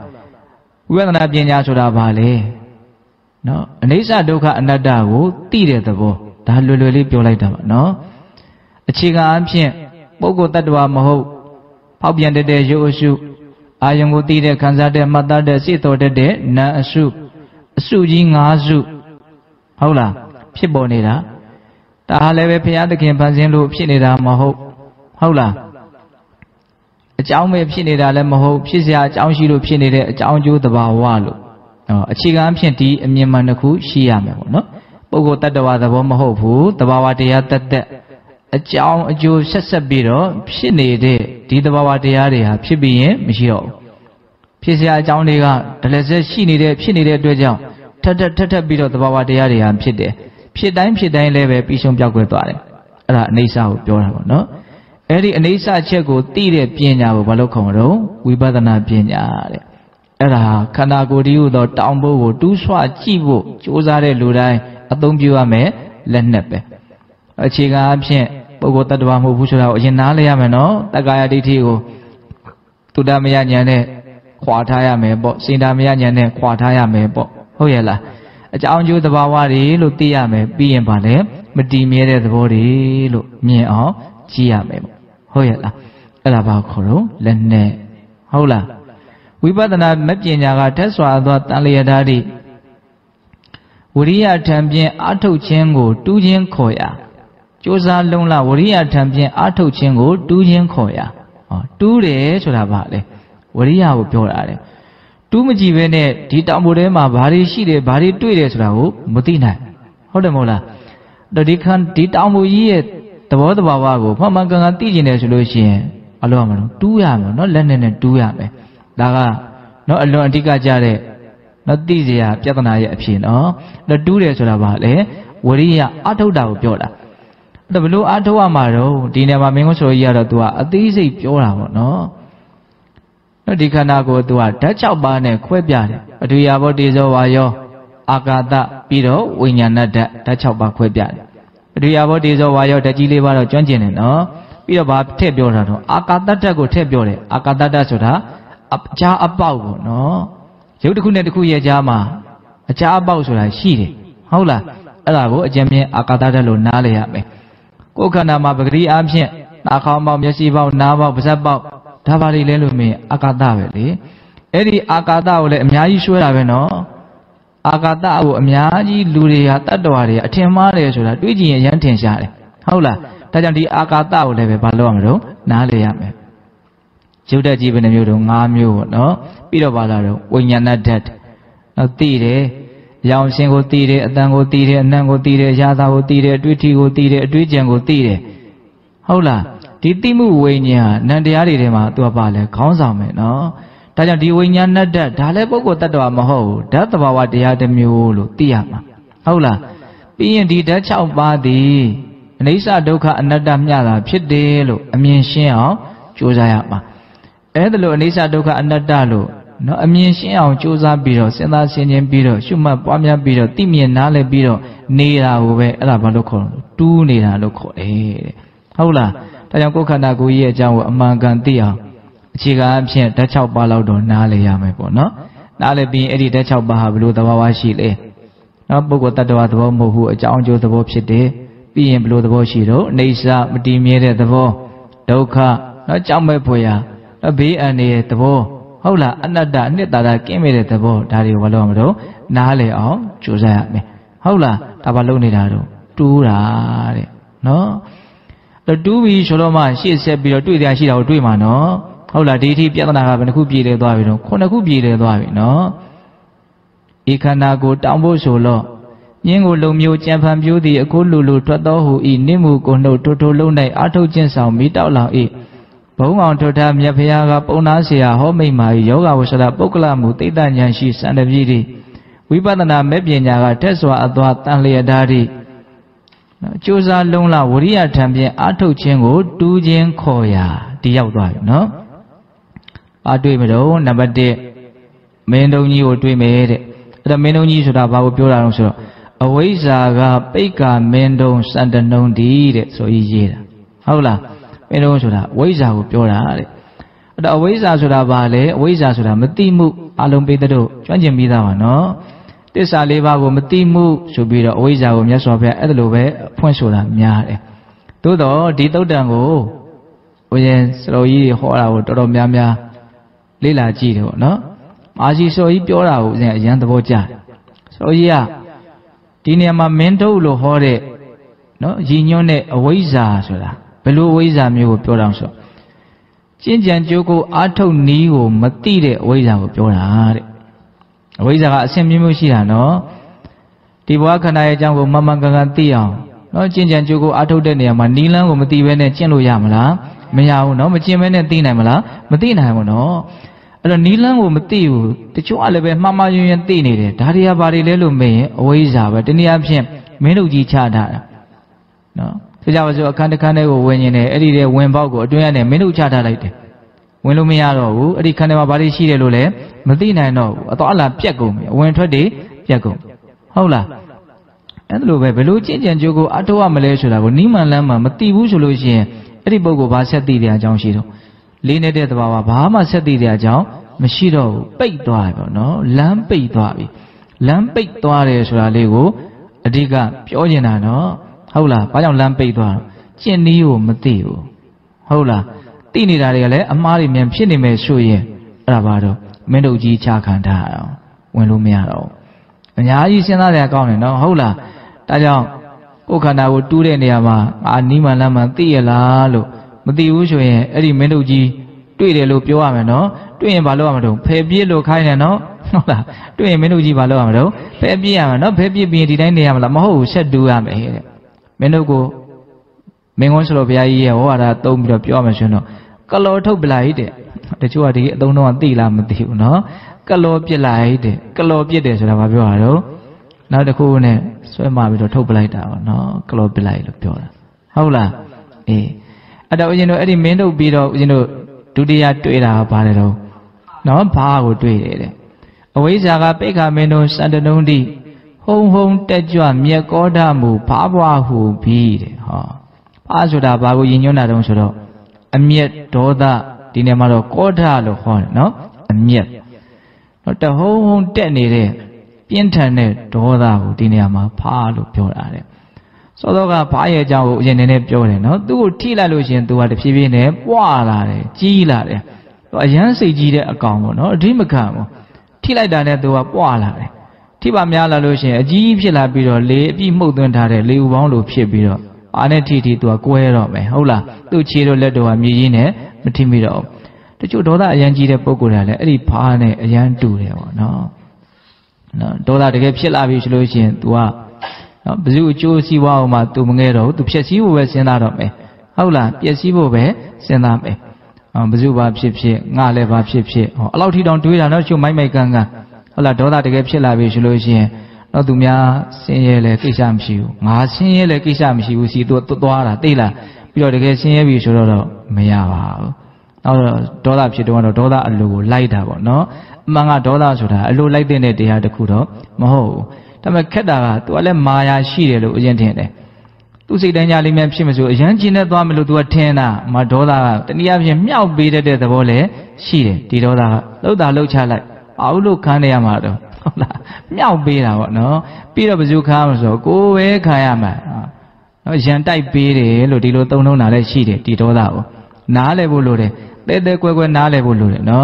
ဝိပဿနာပညာဆိုတာဘာလဲနော်အနိစ္စဒုက္ခအနတ္တကိုသိတဲ့သဘောဒါလွယ်လွယ်လေးပြောလိုက်တာပါနော်အခြေခံအဖြစ်ပုဂ္ဂိုလ်တ attva မဟုတ်ဖောက်ပြန်တတ်တဲ့ရုပ်အစုအာယုံကိုသိတဲ့ခံစားတဲ့မှတ်သားတဲ့စိတ်တော်တတ်တဲ့နာအစုအစုကြီး၅စုဟုတ်လားဖြစ်ပေါ်နေတာဒါဟာလည်းပဲဘုရားသခင်ဖန်ဆင်းလို့ဖြစ်နေတာမဟုတ်ဟုတ်လားအကြောင်းပဲဖြစ်နေတာလည်းမဟုတ်ဖြစ်စရာအကြောင်းရှိလို့ဖြစ်နေတဲ့အကြောင်းကျိုးသဘာဝလို့အခြေခံအဖြစ်ဒီအမြင်မှန်တစ်ခုရှိရမယ်ပေါ့နော်ပုဂ္ဂိုလ်တ attva သဘောမဟုတ်ဘူးသဘာဝတရားတတ်တဲ့အကြောင်းအကျိုးဆက်ဆက်ပြီးတော့ဖြစ်နေတဲ့ဒီသဘာဝတရားတွေဟာဖြစ်ပြီးရင်မရှိတော့ဘူးဖြစ်စရာအကြောင်းတွေကဒလဆက်ရှိနေတဲ့ဖြစ်နေတဲ့အတွက်ကြောင့်ထပ်ထပ်ထပ်ထပ်ပြီးတော့သဘာဝတရားတွေဟာဖြစ်တယ်ဖြစ်တိုင်းဖြစ်တိုင်းလည်းပဲပြီးဆုံးပြောက်ကွယ်သွားတယ်အဲ့ဒါအနေအဆကိုပြောတာပေါ့နော်အဲ့ဒီအနေအဆချက်ကိုသိတဲ့ပညာကိုဘာလို့ခေါ်တော့ဝိပဿနာပညာတဲ့အဲ့ဒါခန္ဓာကိုယ်ဒီဥသောတောင်ဖို့ကိုတူးဆွကြည့်ဖို့ကြိုးစားတဲ့လူတိုင်းအသုံးပြုရမယ်လက်နှက်ပဲအခြေခံအဖြစ်ပုဂ္ဂိုလ်တ attva မဟုတ်ဘူးဆိုတာကိုအရင်နားလည်ရမယ်နော်တက္ကာယဒိဋ္ဌိကို杜达米亚年呢，垮塌呀没啵；新达米亚年呢，垮塌呀没啵。好呀啦，讲究的娃娃哩，路低呀没，比人怕嘞，没地面的多哩，路面哦，低呀没啵。好呀啦，阿拉把苦路忍耐，好啦。 Wibadana mepjenyaga teswa adwa taliyadadi Wuriya tambien atau chengu tujen koya Chosa lungla wuriya tambien atau chengu tujen koya Ture surabale Wuriya upyorare Tumjibene ditamure ma bhari shire bhari tuire surahu mutinai Hoda mola Dadikhan ditamu iye tabod bawago Mamanganga tijine sulushin Alwa manu tuyame no lennene tuyame Daga, no alun antika jare, no tizia piatana ya pin, no, no dure surabale, wariya atau dau piola. Tabelu atau amaro, dinema mengusul yara tua, atizi piola, no. No dikana go tua, tachabane, quebiare, atuyabo dizo wayo, agata, piro, winyanada, tachaba quebiare. Atuyabo dizo wayo, tajiliba, jonjin, no, piro bab tebiora, agata go tebiore, agata sura. Aja abau, no. Jauh tu kuna tu kuya jama. Aja abau sudah sih. Haulah, elago aja mien akadada lo nale ya me. Kau kena mabegri amsih. Nak kau mau mesti bau, nawa besar bau. Dah balik lelu me akadada beli. Eri akadada oleh miaji sudah beno. Akadada awu miaji luri hata doa dia. Tiamare sudah tujuh yang tiada. Haulah, tajam di akadada oleh bebaluang lo nale ya me. Juda jiwa ni mewah, ngamiu, no, pira balaru, wujudnya dat, no tiada, yang sengo tiada, tanggo tiada, nanggo tiada, jatahgo tiada, duitigo tiada, duitjanggo tiada, haulah, titimu wujudnya, nanti hari rema tu apa le, kawasan, no, tajam di wujudnya dat, dah lepok kita doa mahu, dat bawa dia demiulu tiada, haulah, pian di dat cakap badi, nisa duka nadamnya lah, pide lo, amyensia, cujaya mah. Adalah nisa duka anda dalu. No, amnya siapa cuza biru, senda senjen biru, cuma pamnya biru, timnya nale biru, nila uwe, ala balokol, tu nila lokol. Eh, haulah. Tapi aku kena kuye jauh makan dia. Jika amnya dah caw balau don nale ya mepo, no, nale bin edi dah caw bahalu tawawashil eh. No, bukan tawa tawa mohu jauh jauh tawa pside, bin belu tawa shiro, nisa mudi mere tawa, duka, no jauh mepo ya. Abi ane tebo, haulah anak dah ni tada kemere tebo dari walau amro, nahale aw cuzaya me, haulah tabalu ni daru, tuara, no, tuwi soloma si sebiro tuwi dia si daru tuwi mano, haulah diri biar nak apa nak kubire doa biro, kau nak kubire doa biro, ikan aku tambo solo, yang golong miu ciampan miu di aku lulu tua tahu ini muka no toto lunai atau ciamsau mitau lahi. Penguang terutama yang pihak penasihat homey mai juga wujud bukanlah mutiara yang sih sendiri. Wibadana mempunyai teswa atau tanah dari. Cuza longla wira tempat atau cenggu tujuan koya tiada tuai, no? Atui melu nampak de menunyi atui mer. Ada menunyi sudah bawa pelajaran sudah. Awis aga peka menung sandanung diri so izir. Haulah. Menurut saya, wajah upyorah. Ada wajah sudah balik, wajah sudah matimu alum pidado, jangan bidawa, no. Tiada lebago matimu subira wajah umnya suapya adalah pun sudah miare. Tu do di tu dango, ujen seroyi horau terus miam miam lila jiru, no. Aji seroyi upyorah, ujen jangan terbaca. Seroyi ya, di ni ama mental lo hore, no. Jinjone wajah sudah. Belu wajah mewah pelajaran so. Jangan joko atau niu mati de wajah pelajaran. Wajah asam mewah sila no. Tiba kena jangan memang ganti ya. No jangan joko atau de ni aman nilang mati benda cianu ya mula. Menyau no macam benda tina mula mati na no. Alah nilang mati u. Tercua lebih mama yang tina de. Dari abari lelu me wajah betul ni absen menuju cahada. No. Sejauh itu akan-akan itu wujudnya, eri dia wujud baru, dunia ni menu cara lain. Wujud miaroh, eri kena mabari sih lelule, mesti naik no, atau alam piagum, wujud tadi piagum. Haulah, itu lube belu cincin juga atau amalnya sudah, ni malam mati buat solusinya, eri baru bahasa dia jauh sih tu. Li ne de bawa bahama sedi dia jauh, mesiroh pay tua itu, no lampay tua bi, lampay tua le surah lego, adika pioje nana, haulah, panjang lampay tua, ceniu matiu, haulah, tini dari le, amari mempunyai mesuye, rabado, menuji cakan dah, melumiaro, nyaji siapa dia kau ni, no haulah, tajau. Kokana wo tu le ni ama, ani mana mati ya lalu, mati usu ye, eri menuji, tu ye lo piu ama no, tu ye balu ama tu, pebi lo kaya no, nola, tu ye menuji balu ama tu, pebi ama no, pebi biar dia ni ama la, mahu sedu ama he, menuko, mengonslo biayi ya, wara tau mila piu ama suno, kalau tau belai de, tercuba di, tau no mati lah mati no, kalau belai de, kalau belai de sudah apa piu ada. Now the cool name, so my little top light down, no, club light of Piola. Hola, eh? I don't, you know, any men will be, you know, today I do it out, Palo. No power to it. Away, Zaga, Pega, Menos, and the Nondi. Home, home, Tedua, Mia Gordamu, Pabua, who beat, ha. Pazuda, Babu, you know, I don't know. A mere Toda, Dinamaro, Gorda, no? A mere. Not the home, home, Tenny. Internet doa tu ni ama palu piola. So doa payah jauh jenis piola. No, tu tiada lusian tu ada sibin eh, buala eh, cila eh. So jangan sejila kamu, no, dream kamu. Tiada dana tu apa buala eh. Tiba miala lusian, jib sila biru le, bi mukdun thare leu bang lu sila biru. Ane titi tu aku herom eh, hula tu cilo le doa mizin eh, macam biru. Tu cuma doa jangan cila pokulah le, eri panen jangan tu le, no. Dolar dekat siapa habis lusian tua, baju cuci siwa umat tu mengerau tu siapa siwa bersenarap eh, haulah siapa siwa bersenarap eh, baju bab siapa siapa ngalai bab siapa siapa, alau ti daun tuiran orang cuma main kanga, haulah dolar dekat siapa habis lusian, orang tu mia senye le kisam siu, mah senye le kisam siu si tu tu tua lah, tiada, bila dekat senye habis lusian, meyah, orang dolar siapa orang dolar alu lay dah, no. Manga dolar sudah, lalu lagi dene dia ada kurang, mahu. Tapi kadang-kadang tu ada maya sihir lalu ujian dene. Tu sebenarnya alim yang sih masuk, jangan cina tuan melu tuan dene, mah dolar. Tapi apa sih miao beda deh, tu boleh sihir. Di dolar, lalu dah lalu cahaya, awal kan dia mahu. Miao beda, no. Beda baju kah masuk, kowe kaya mah. Jangan tak beda, lalu di lalu tahu no nale sihir, di dolar. Nale bolu deh, deh deh kowe kowe nale bolu deh, no.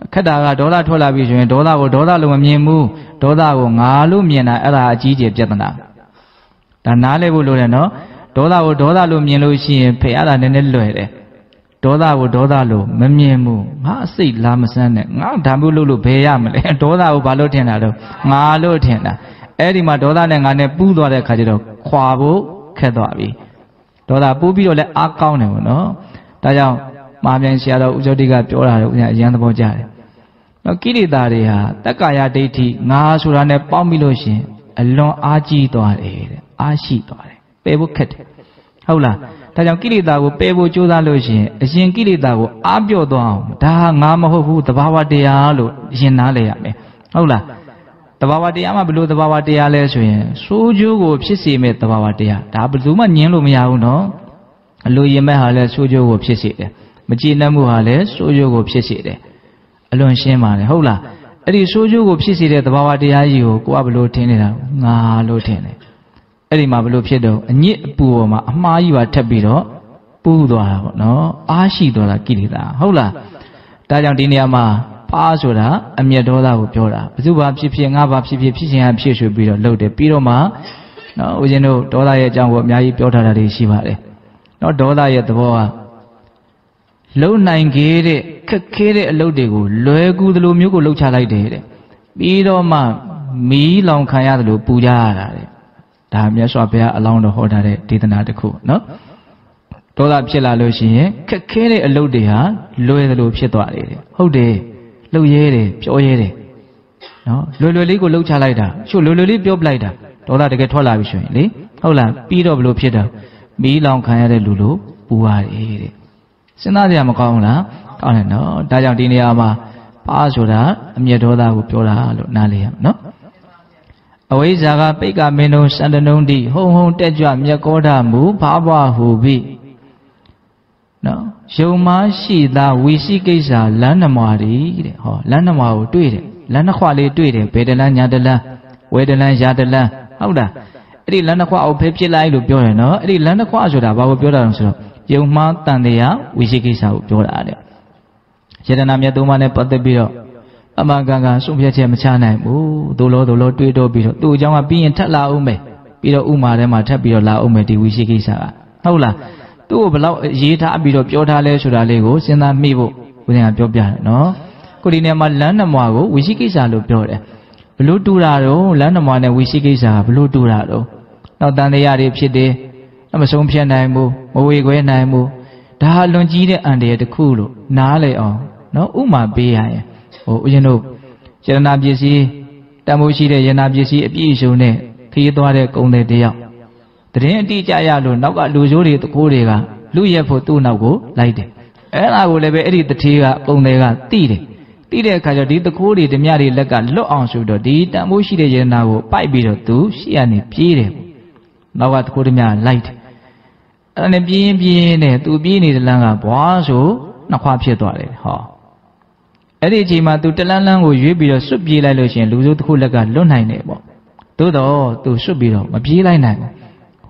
Kadang-kadang dolar tu lah biasa, dolar itu dolar lu mememu, dolar itu ngalu miena ada ciri jatna. Dan nale bolu le no, dolar itu dolar lu mielu sih, payah nene loh le. Dolar itu dolar lu mememu, masih lama sana, ngan dambu lu lu payah mele, dolar itu balut hena lo, ngalu hena. Eri mah dolar le ngan pun dolar le kajido, kuabu kedoabi. Dolar bubi le akau ne no, tajau. Maafkan siapa ujar dia piola ujar jangan terbaca. Nak kiri dari ha, tak kaya deiti ngasurane pamilosi, allah aji tuare, aji tuare, pebuket. Haulah, tajam kiri daru pebu juda losi, siang kiri daru abjo doa, dah ngamahu terbawa dia lo, siang nale ya me. Haulah, terbawa dia mah belum terbawa dia lesuye, suju go psisi me terbawa dia, dah belum mana yang lo miao no, lo ye me hal suju go psisi. Macam mana muhalnya soju gopsi siri, alun semana, hula. Eri soju gopsi siri tu bawa dia ayu, ku ablu teni lah, ngalu teni. Eri mablu piedo, ni puo ma, mai wat terbiro, puo doa, no, asyik doa kiri dah, hula. Tajam di ni ama, pasora, amya doa gopiola. Betul bapsi pie, ngapsi pie, pie siapa pie subiro, lode piro ma, no, ujeno doa ye janggo miayi piola dari siapa le, no doa ye tu bawa. Lau naik kiri, kekiri lau degu, legu dulu mukul lau cahaya deh. Biar mana, mil orang kaya dulu puja ada. Dah mula suapaya alang dah hot ada, di tanah dekuk, no? Toda abis lalu sih, kekiri lau dia, lau dulu abis tua deh. Hau deh, lau ye deh, pio ye deh, no? Lau lau liku lau cahaya dah, so lau lau liku pio belai dah. Toda dekat thola abis ni, hau lah, biar abis abis dah, mil orang kaya dulu puja deh. Senada macam mana, kan? No, tajam di ni ama pasora, amya doa gopiola alu naliyam, no. Awai zaga peka minus anda nundi, hong hong tejua amya koda mu, bawa hubi, no. Shomashida Vishikesa Lanamari de ho Lanamao do it. Lanakwali do it, Pedala Nyadala, Wedala Yadala, Howda. Ri Lanakwa or Pepsi Lai do Biorano, Ri Lanakwazura, Baba Bioranso, Yoma Tandea, Vishikesa Biorade. Sedanamia Dumane Patabiro. Amagaga, Sumpia Machana, Ooh, Dolo, Dolo, Twido, Biro, do Jama be in Tala Ume, Biro Uma, Matabio La Ume, the Vishikesa. Howla. Two below Zita Bido Piotale Suralego, Sena Mivo, Udina Piopia, no? Codinema Lanamago, Wisikisa Lupore. Blue Turaro, Lanamana Wisikisa, Blue Turaro. Not than the Arab Sede, Amasompia Naimo, Owegue Naimo, Tahalongida and the Kulu, Nale on, no Uma Bia, O Ujano, Seranabjesi, Tamoshida Yanabjesi, Pisune, Piedore Conde Dea. Then teach Ayalo, now got Luzuri to Kurega, Luya for two Nago, like it. And I will ever edit the Tiga, Onega, Tide. Tide Kajadi, the Kuri, the Mari Laga, low answer the deed, and Mushi de Yanago, Pai Bido, Siani, Pire. Now at Kurimia, light. And a being being to be in the Langa, Boazo, Nakapia Dore, Ha. Edijima to Telanang will you be a subjila Lucian, Luzu Kulaga, Lunai neighbor. Todo to Subiro, Mabila Nago.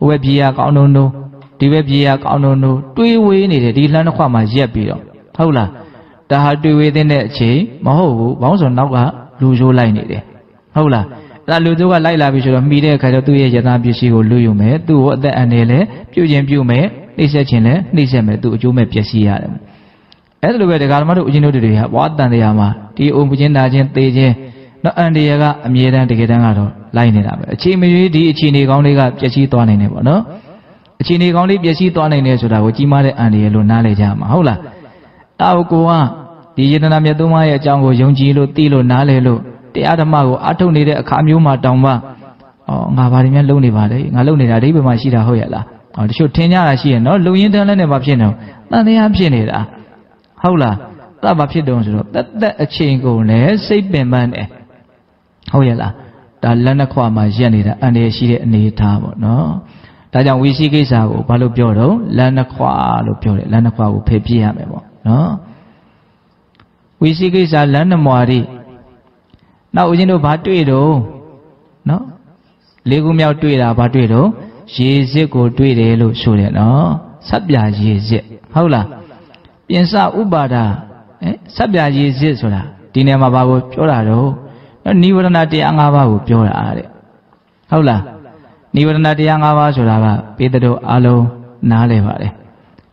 Webia Kaunono, Divebia Kaunono, do you win it? Dilanquama Ziapiro. Hola, the hard do within it, Che, Maho, Bounce on Naga, Luzo line it. Hola, La Ludua Lila Vision of Media Catatuia Janabusi or Luyume, do what the Anele, Pujem Pume, Lisa Chine, Lisa Medu Jume Piaciadam. Elsewhere the Galmado Ujino, what than the Ama, the Umujina Gente. No Andiaga, Amira de Gedangaro, line it up. Chimiri, the Chini only got Yasito and never, no? Chini only Yasito and Nesura, Chimare and the Lunale Jama. Hola. Aokoa, the Yenamia Dumaya Jango, Yongilo, Tilo, Nalelo, the Adamago, Ato needed a Kamuma Damba. Oh, Navarian Luni Valley, Naluni, Ariba Masida Hoyala. Or the Shotena, she and no Luin Talan and Babino. None am Genera. Hola. Babidonzo, that a chingo, ne, say Bemane. How yella? The Lana Kwama Janita and the Shire Nitabo, no? Tajan Wisikisa, Palopio, Lana Kwa, Lopio, Lana Kwa, Pepia, no? Wisikisa Lana Mori. Now you know Patuido, no? Legumia Tuida Patuido, she is a good Tuidelo, Sure, no? Sabia is it. Howla? Piensa Ubada, eh? Sabia is it, Sura. Dinema Babo, Piorado. Niveranati Angava would pure are. Hola, Niveranati Angava Surava, Pedro Alo, Nalevare.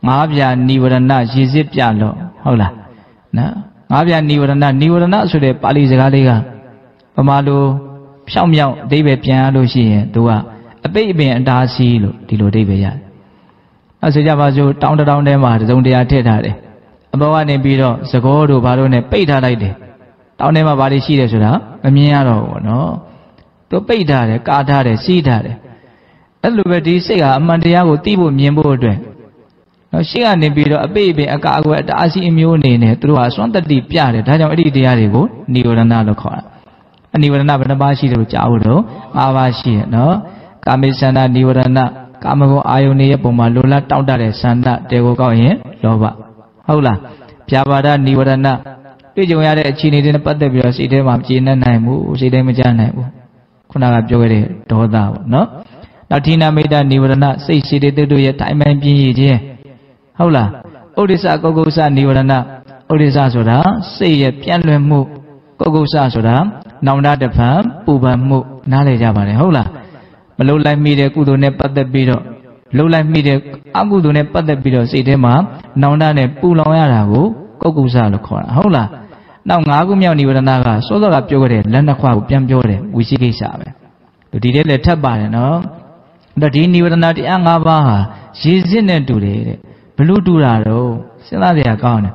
Mavia Niverana, Gizipiano, Hola. Mavia Niverana, Niverana, Sure, Palis Galiga, Pamalo, Psamia, David Piano, Lucia, Dua, a baby and Darcy, Tilo David. As a Javazo, down down them are, don't they are tetare. Abovane Biro, Sagodo, Barone, Peta Lady. Down never body see the Sura, a Miano, no? To pay that, car that, see that. A little bit, say, Mandiago, Tibo, Mimbodre. No, she and the beer, a baby, a car with Asi immune in it through us on the deep yard, I don't read the article, near another car. And even another bashi, which I would know, Avashi, no? Kamisana, Nivarana, Kamago, Ione, Pomalola, Town that is Santa, they will go in, Lova. Hola, Piavada, Nivarana. People are changing the patterns. It is not changing. It is not changing. Kuna abjogere doda no. Natina meda nivarana se siri te doya time and biji. Hola. Odisha kogosa nivarana. Odisha sura se pianle mu kogosa sura nauna depan uba mu naleja bale. Hola. Low life media kudo ne patter biro. Low life media agudo ne patter biro. It is not nauna ne pulongya rago kogosa lokora. Hola. Now, Nagumia Nivaranaga, so the Abjore, Lanaqua, Piamjore, Wisikisa. The detail letter no? The Din Nivaranati Angabaha, she's in it today. Blue Durado, Senadia Gone.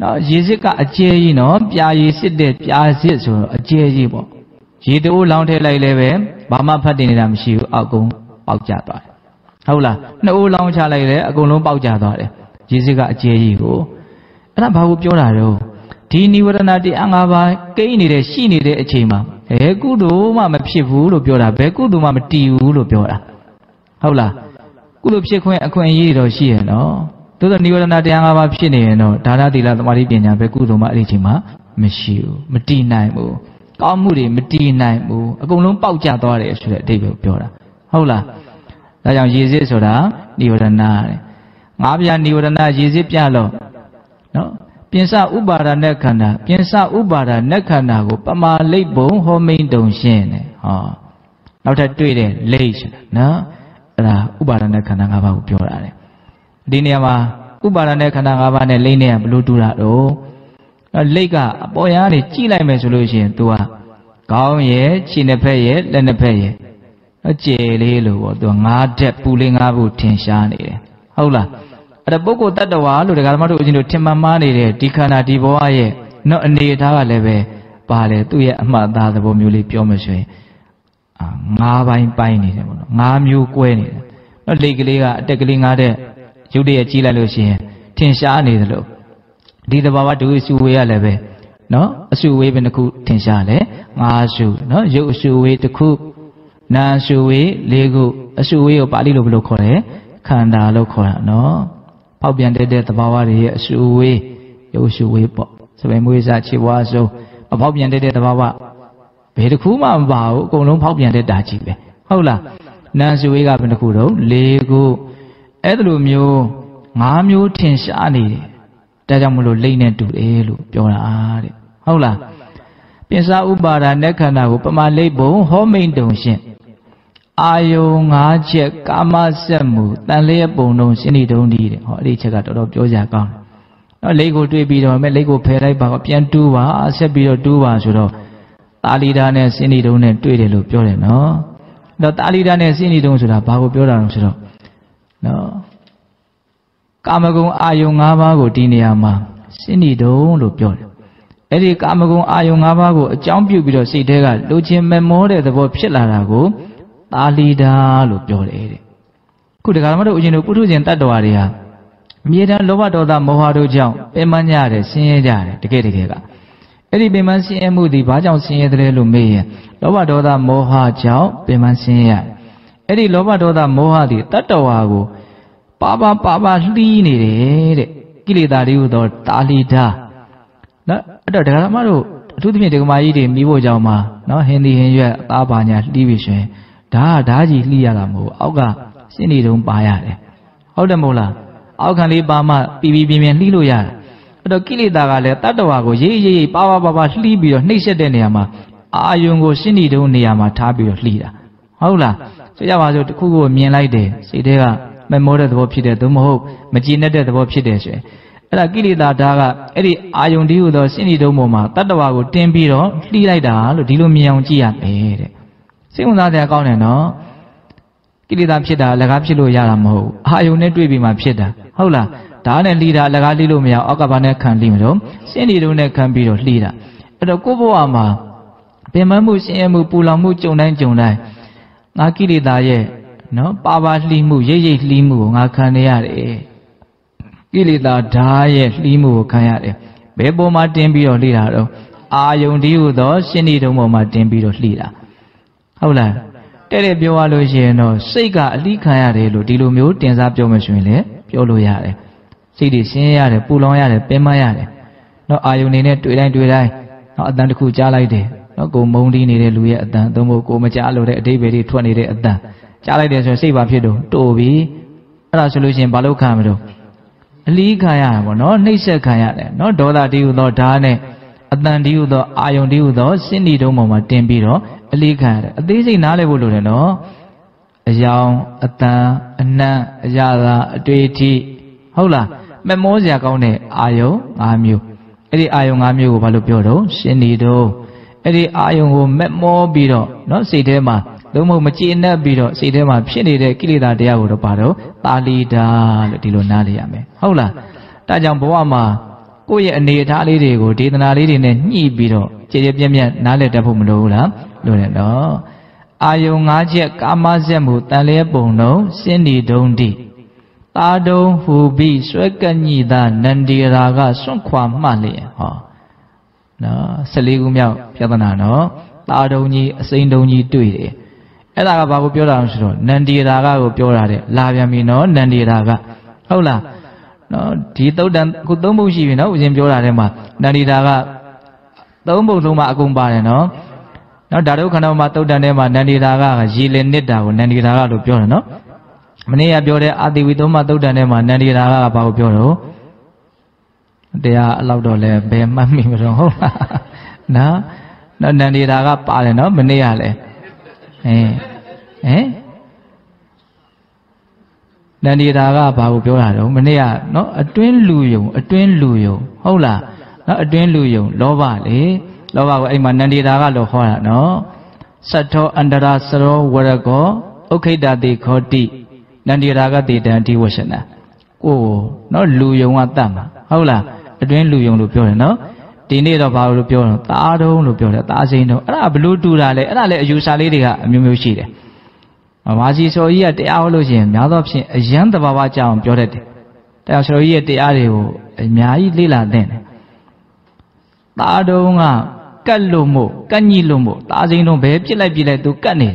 Now, Jessica, a Jayino, Piaji Sidde, Piazis, a Jayibo. She the old Launte Leve, Bama Padinam, she, Agum, Bagjata. Hola, no old Launcha Lele, Agolo Bagjata. Jessica, a Jayibo. And about Jorado. Tiniwaranati Angava, Kainide, Shinide, a chima. A good old mamma Pivu, Biora, Beku, Mamma Tiu, Biora. Hola. Good of Sequoia, Queen Yido, she, no? 都是你为了那点阿爸骗的人哦，大家对了马里边人被古罗马里起码没修，没地奈么，高木的没地奈么，阿公龙报价多嘞，出来代表表了，好啦，那像爷爷说的，你为了那，阿边你为了那爷爷变了，喏，变啥乌巴的那看呐，变啥乌巴的那看呐，我爸妈来帮我买东西呢，啊，老太对的来着，喏，那乌巴的那看呐，阿爸表了嘞。 Dini ama, ubaran yang kena kawan yang lain yang perlu turah tu, lega, boleh ni cilai mesulusi tua, kau ye, cina peye, lene peye, cili lu, tu ngadep puling abu tension ni, aula, ada buku tak doa lu dekat macam tu jenis tema mana ni, dikana di bawah ye, no ni dah lebe, pahle tu ye amat dah tu muli piomesui, ngapain pain ni, ngamiu kue ni, lega lega, dekeling ada. Judi aja lalu sih, tension ni dulu. Di tempat tu suwe alebe, no suwe benaku tension le, ngasu, no jauh suwe terku, na suwe legu, suwe opali lublo kore, kanda lukora, no. Pau biar deh tempat ni suwe, jauh suwe pok, sebab muisa ciwa so, pau biar deh tempat, berku mah bau, kau nong pau biar deh dah cibe, kaulah, na suwe kau benaku dong, legu. Elu mio, ngamio tension ni, tajam mulu lain tu elu, pernah ada. Aula, biasa ubaran nak kena upama lebong homin dongsi. Ayo ngajak kamasamu, tan lebong dongsi ni dong di, hok di cakap dorang jodoh kang. Lego tu bido, me lego perai bawa pian dua, asyik bido dua sudah. Tali dana sini dong ni tu elu, jodoh no. Dah tali dana sini dong sudah, bawa jodoh sudah. No, kamu ayung apa go di ni ama, sini dong lupa. Eri kamu ayung apa go jambu biru si dega, lucu memori tu boleh pelajara go, tali dah lupa eri. Kudekal mana ujian puru jentat doa dia, biar lupa doa maharu jauh, pemanya ada, sini ada, dek dek dek. Eri peman sini mudi baca sini terlalu meh, lupa doa maharu jauh, peman sini. Eri loba doda moha di, tatawa aku, papa papa sini ni, kiri dariu dor tali dah. Nah, ada dekat malu, tu tu ni dekat mai ni, mibo jauh mah, nah hendi hendia, tapanya divisyen, dah dah ji liya kamu, awak sini dong bayar le. Awak mula, awak ni bama pipi pipi ni lu ya, ada kiri dah le, tatawa aku, ye ye papa papa sini biar ni sedih ni ama, ayung aku sini dong ni ama, tapi biar liya, awak. Sejak waktu itu aku mienlai deh, sedekah, memori tu boleh pide, tu mahu, macam ni tu boleh pide. Ada kiri dah dah, eri ayung diu dah sini tu mama, tadawa aku tempi ro, lirai dah, lu dilu mian cian, eh, semuanya dia kau ni no, kiri dah pide, lekap pide lu jalan mahu, ayung ni dua bima pide, hula, dah ni lirai, lekap dilu mian, agaknya nak kan liru, sini tu nak kan biru lirai. Ada kubu ama, pemamu siamu pulamu cunai cunai. Ngakili daya, no, papa limu, ye ye limu, ngakane yare. Kili daya limu kanyare. Bebo matem biru liraro, ayung diu do sini domo matem biru lirah. Aula, teri biwalu je no, sega likanyare lo dilu miu tiensap jom suile, biolu yare. Sidi sini yare, pulang yare, pema yare. No ayung ni ne tuirai tuirai, no adan ku jalai de. Kau mungkin ni relu ya ada, tu mau kau macam alu re, deh beri tuan ni re ada. Cakap dia so siapa fido, tu bi, rasulusin balu kami do. Li kaya, no nisah kaya, no dolar diu do dana, adan diu do ayun diu do sini do mama tempi do, li kaya. Di sini nale bolu re no, jauh adan, na jada tuiti, hula, memoja kau ne ayu amiu, ini ayu amiu balu piodo sini do. Eri ayungu memo biru, no sedema, domo macina biru, sedema, sini dek kiri dah dia uru paru, tali dah dilu nali ame. Hula, tajam bawa ma, kau ye ni tali degu, di tanali di ne ni biru, jadi biamnya nali dapat mula, lule no. Ayung aje kamazemu tali bono, sini dong di, tado hubi swekani dah nandi raga sungkwa mali, ha. No, seligu miao, siapa nana? Tahu ni, seindah ni tu ini. Eda apa aku pelajaran suruh, nanti eda aku pelajaran, labiamino nanti eda. Kaulah, nó trí tấu đàn cũng tấu bông gì nó dèm chỗ lại đây mà đàn đi ra cả tấu bông thùng mạ cùng bà này nó nó đã đâu khả năng mà tấu đàn đây mà đàn đi ra cả gì lên nét đào đàn đi ra cả được chỗ này nó mình ở chỗ đây adivi tấu mà tấu đàn đây mà đàn đi ra cả bao chỗ đó để lau đồ lệ bề mặt mình rồi không nó nó đàn đi ra cả bà này nó mình đi ra lại eh eh Then dia dah bawa pelajar tu, mana ya? No, aduin luyo, aduin luyo, hola, no aduin luyo, loba le, loba ini mana dia dah lohola, no, satu antara satu warago, okay dah dikhoti, nanti raga tidak diwasana, oh, no luyo matama, hola, aduin luyo lupiol, no, tini dah bawa lupiol, taruh lupiol, tasino, ada blue tu dah le, ada le jual sali dia, mewujud le. Masih soalnya tiada orang sih, mianto sih, jangan tu bawa cawang jodoh deh. Tapi soalnya tiada itu, mian ini ladeh. Tadi orang kalumu, kanyilumu, tadi orang berpilai pilai tu kani.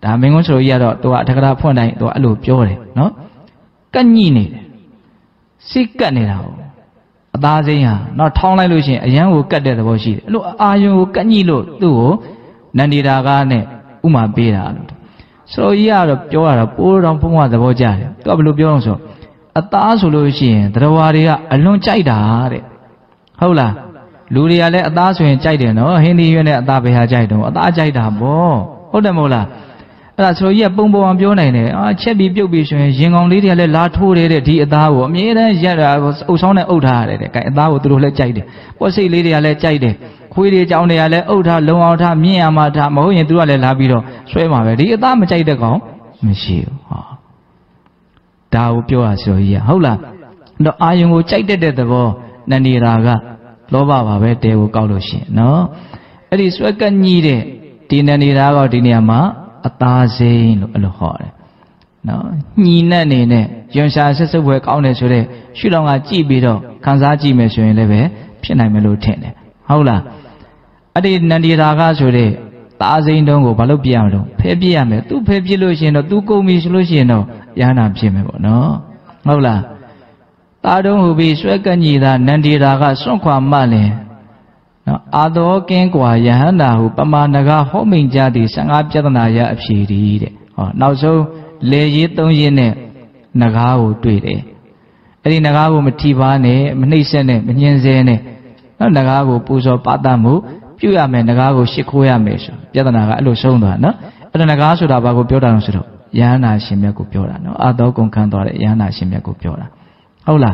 Tapi orang soalnya tu ada pun ada tu alu jodoh, no? Kanyil, si kani lah. Tadi orang, no thang lalu sih, jangan tu kade tu bosi. Lu ayuh kanyilu tu, nanti raga ne umah beralu. So ia ada jual ada pura pura ada bocah, tu ablu jual so. Atas solusi, terawari alun cai dah, hula, luri ale atas solusi cai dia, no, hindi ini atas behaya cai tu, atas cai dah boh, hula mula. Atas so ia pun buang jual ni, ah cebi jual bising, jengang liri ale latu liri di atas boh, ni ada jadi usaha udah liri, kat atas tu lule cai dia, posisi liri ale cai dia. Kui dia jauh ni ada, udah luar udah mian ada, mahu yang tu ada lebih lo, so macam ni, kita macam itu kau, masih, tahu pula soalnya, hula, do ayung itu cai deh deh bo, nanti raga, loba bahaya deh kau lusi, no, ini suka ni deh, di nanti raga di ni ama atasin luar, no, ni nanti ni, yang saya sesuai kau ni sudah, sudah ngaji bido, kansa ji macam ni lebe, pernah meluatin ni. Haulah, adik nanti raga suri, tazain dong go balu biar dong, pebiar me, tu pebi lusi no, tu komis lusi no, yang nampi me bo no, haulah, tadong hubi sukan jida nanti raga songkwa male, no, adoh kengkwa yang nahu pemanaga homing jadi sangat jatna ya absiri de, oh, nauso leji tong jine nagau tu de, adik nagau metiba ne, menisa ne, menyenze ne. Nah, naga aku pusat padamu, juga me naga aku sikuya mesra. Jadi naga lu semua, na, ada naga sudah bawa kupiaran suruh. Yang nasi mie kupiaran, ada kongkan doa yang nasi mie kupiaran. Aula,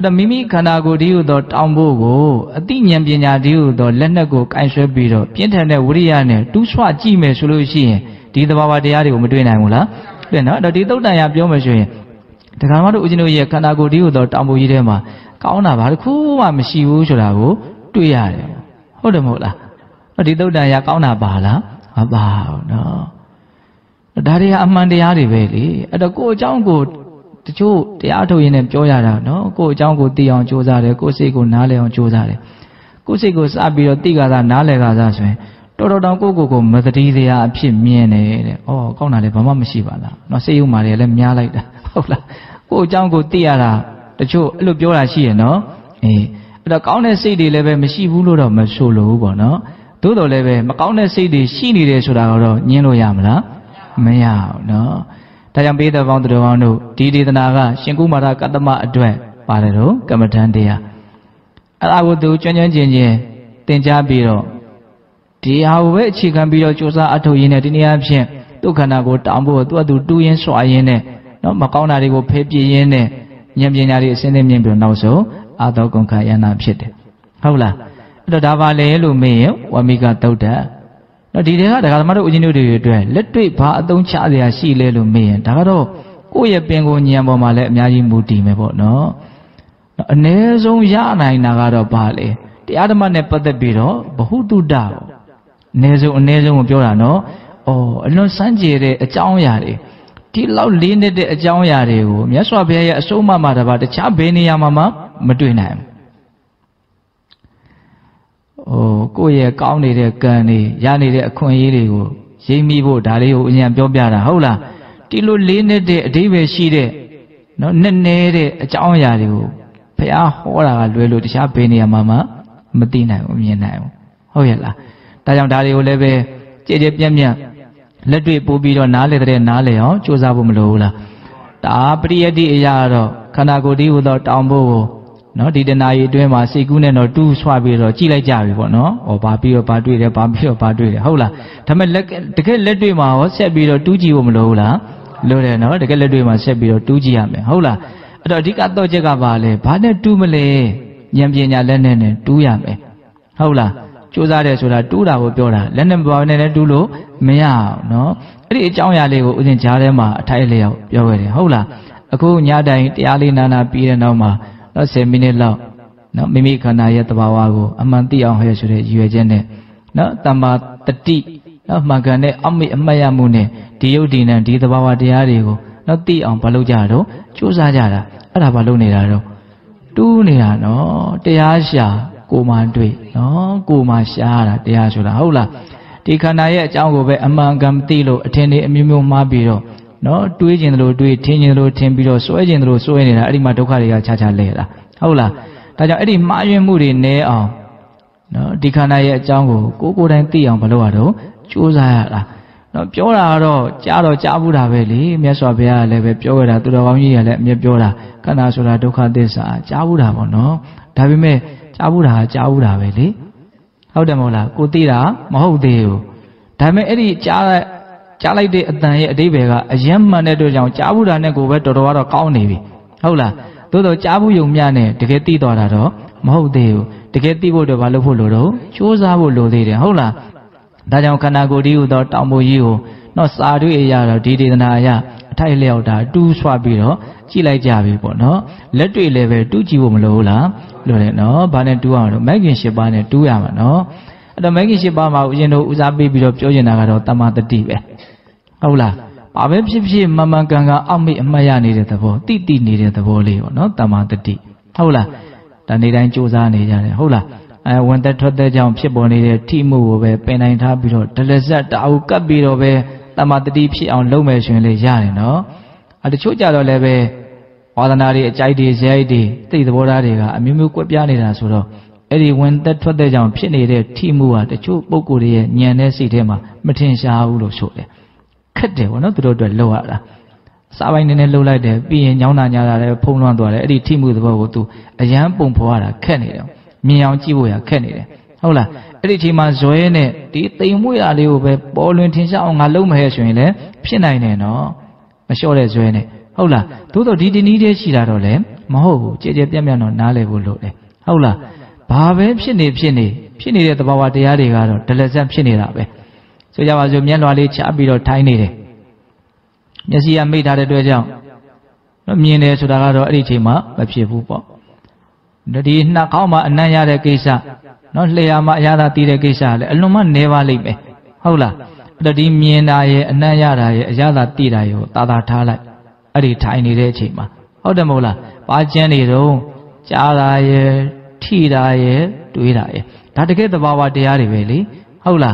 ada mimi kana aku diu do tambogo, tinyam tinyam diu do lenago kainsu biru. Piantane uriane, tu swa jime solusi. Di tempat dia ada umur dua naik mula, benar. Ada di tempat yang jauh macam ni. Tengah malu ujinu ye kana aku diu do tambogi dema. Kau nak balik kuah mesti usaha aku tu ya, udah mula. Di tu dah ya kau nak balik, abah, no. Dari aman dia hari beli, ada kau janggut, tu dia tu ini cuci ada, no. Kau janggut dia orang cuci ada, kau si kau nale orang cuci ada, kau si kau sabi roti kata nale kata semua. Toro dalam kau kau mesti dia apa mien ni, oh kau nale bapa mesti balik, no si umar dia lemnya lagi dah, allah. Kau janggut dia lah. Tahu, lu jual aje, no? Eh, ada kau ni sedih lebe mesti bulu dah masuk lupa, no? Tu dah lebe, macam kau ni sedih sini dia sudah ada, ni lo yang mana? Maya, no? Tapi yang beda orang tu orang tu, diri tenaga, singgung mara kata mak dua, pada tu kemudian dia. Aku tu cuman jenjen, tenja biro, dia awak cikam biro cusa atau ini ni apa? Tu kan aku tambo tu tu tu yang soai ni, no? Macam kau nari aku pepi ni. Yang mencari seni mencari nausu atau kongkaya nafsu. Haulah, itu dah vali lumeh, wamika tahu dah. Di dia ada kalau mana ujinu dia tu, letui bahadong cari asih lumeh. Dah kalau kuya pengunyam bermalai mencari budi mebo, no. Ne zonja naik negara bahale. Tiada mana pada biro, banyak tu dah. Ne zon ne zon berapa no? Oh, non sanjire cawan yari. Tiada lini deh jauh yang ada itu. Masa suamiya semua mada pada cabai ni yang mama mesti naik. Oh, kau ye kau ni deh kau ni, yang ni deh kau ni deh itu. Jemmy bo dah deh itu yang jauh biasa. Hula, tiada lini deh deh bersih deh. No, nene deh jauh yang ada itu. 不要我那个路路底下陪你妈妈，没听来，我没来，好些啦。大家打理我那边，姐姐边边，那对不比着哪里的哪里哦，就啥不么路啦。打不离的呀咯，看那个地方到当铺。 No, di dalam ayat dua masih guna no tu suami lo cilai jari pun no, oh papi oh papi dia papi oh papi dia, hula. Tapi dekat ledui mah, sebi lo tu jiwa mulu hula, lori no dekat ledui mah sebi lo tu jiwa meh, hula. Ada di kat tu jaga balik, banyak tu mele, yang biasa lenen lenen tu yang meh, hula. Cuza dia sudah tu dah berpura, lenen bawa lenen dulu, meyah no. Ini cawang yang lewo, ini cawang mah Thai lewo, jauh hula. Aku nyada ini ali nana pira nama. Sembilan lah, no, mimi kena ayat bawa aku, amanti yang saya suruh jual jenis, no, tambah teti, no, makanya ammi amaya mune, dia udah nanti bawa dia hari aku, no, dia orang palu jadu, cuci jadu, ada palu ni jadu, tu ni lah, no, dia siapa, kumandui, no, kumasya, dia sudah, hula, di kena ayat jauh aku, amma gamti lo, teni mimi mabi lo. No, dua jenis lo, dua, tiga jenis lo, tiga jenis lo, semua jenis lo, semua ni lah. Adi macam dokar dia caca leh lah. Aula, tajam adi macam muri ni ah. No, di kanan ya canggu, kuku dan tiang balu ada, cuci lah. No, biarlah ada, cakap cakap dah beli, miaswa biar lebih biarlah tu dah kami ada, mias biarlah. Karena sudah dokar desa, cakap dah bono. Tapi me cakap dah, cakap dah beli. Ada mula, kuti lah, mahu deh. Tapi adi cakap. Cakap ini adanya ini bega, jam mana tu jauh cabu dah ni kubeh terowar kau ni bi, hula, tu tu cabu yang mana deketi tu ada tu, mahu deh, deketi bodoh balu pulu tu, cuza bodoh deh, hula, dah jauh kena goriu tu tamu jiu, no sadu iya tu di di tanah ya, Thai leh tu tu swabi tu, cilai jabi pun tu, letu leh tu jiu mulu hula, leh no, bane tu aman, makin sih bane tu aman no. Ada macam siapa mau jenuh usabi bilop jauh jenak ada tamat tertiwi. Aula, awam siapa siapa mama kanga ammi maya ni dia tahu, titi ni dia tahu leh, no tamat tertiwi. Aula, dan ni dah cuci ni jadi. Aula, orang tertutup jauh siapa ni dia timu be penai thap bilop, terlezat tahu kab bilop be tamat tertiwi orang low macam leh jadi, no. Ada cuci ada leh be orang nari caidi caidi, tiri boleh ada, mimu kuat jadi dah suruh. Eri wanita tua dah jauh, pini dia timu ada cukup buku dia, ni ane sih dia mah, macam siapa ulo suri, kerja orang tu dua luar lah, sahaja ni ni luar dia, biar nyawa nyawa dia, punguan dua dia, eri timu tu bawa tu, ajaran pun bawa lah, kene dia, mian cibu ya kene dia, hola, eri cuma zoe ni, di timu ya liu be, boleh tiada orang lalu macam ni, pini ni no, macam orang zoe ni, hola, tu tu di di ni dia sila dole, mahu, cecep dia mana nale bulu le, hola. Bahawa pini pini pini dia tu bawa dia hari kalau terlezat pini lah be, so jawab jom yang luar lecah biru Thai ni deh, ni siapa yang ada dua jam, ni ni sudah kalau ada cima macam siapa, jadi nak kau mah naya ada kisah, nak leya mah ada tiada kisah, lalu mana newali be, hula, jadi ni naya naya ada tiada itu, tada thala, ada Thai ni deh cima, ada mula, pasien ni tu, cara ye Ti daye, dui daye. Tadi kita bawa dia hari beli, hula.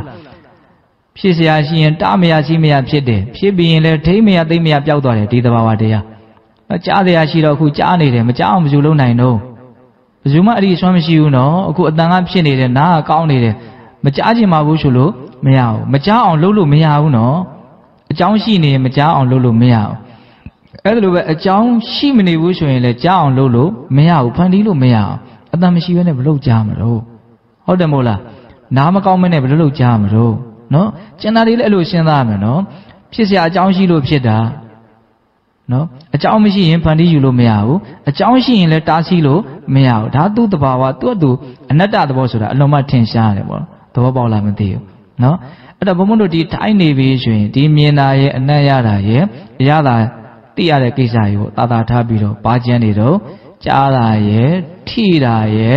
Siapa siapa, tak maya siapa siapa, siapa yang le, teh maya teh maya jauh dah le, di bawa dia. Macam dia siapa, aku macam ni le, macam aku jual naik no. Cuma di suami siu no, aku dengan siapa ni le, na kau ni le, macam aje mahu jual, maya, macam orang lulu maya no, macam si ni macam orang lulu maya. Kalau macam si ni bukan le, macam orang lulu maya, pandi lulu maya. Ada mesti mana belok jam ro, ada mula. Nama kau mana belok jam ro, no? Cenari lelu cendera no. Siapa jauh si lop ceda, no? Jauh mesti yang pandai jual melayu, jauh si yang letak si lop melayu. Dah tu terbawa tu tu, anak dah terbawa sudah. Lama tension ni bol, terbawa lah menteri, no? Ada bermundur di Thai ni biasa, di mana ye, naya ye, ya lah tiada kisah itu, tata thabiro, pasien itu. Cara ye, tiada ye,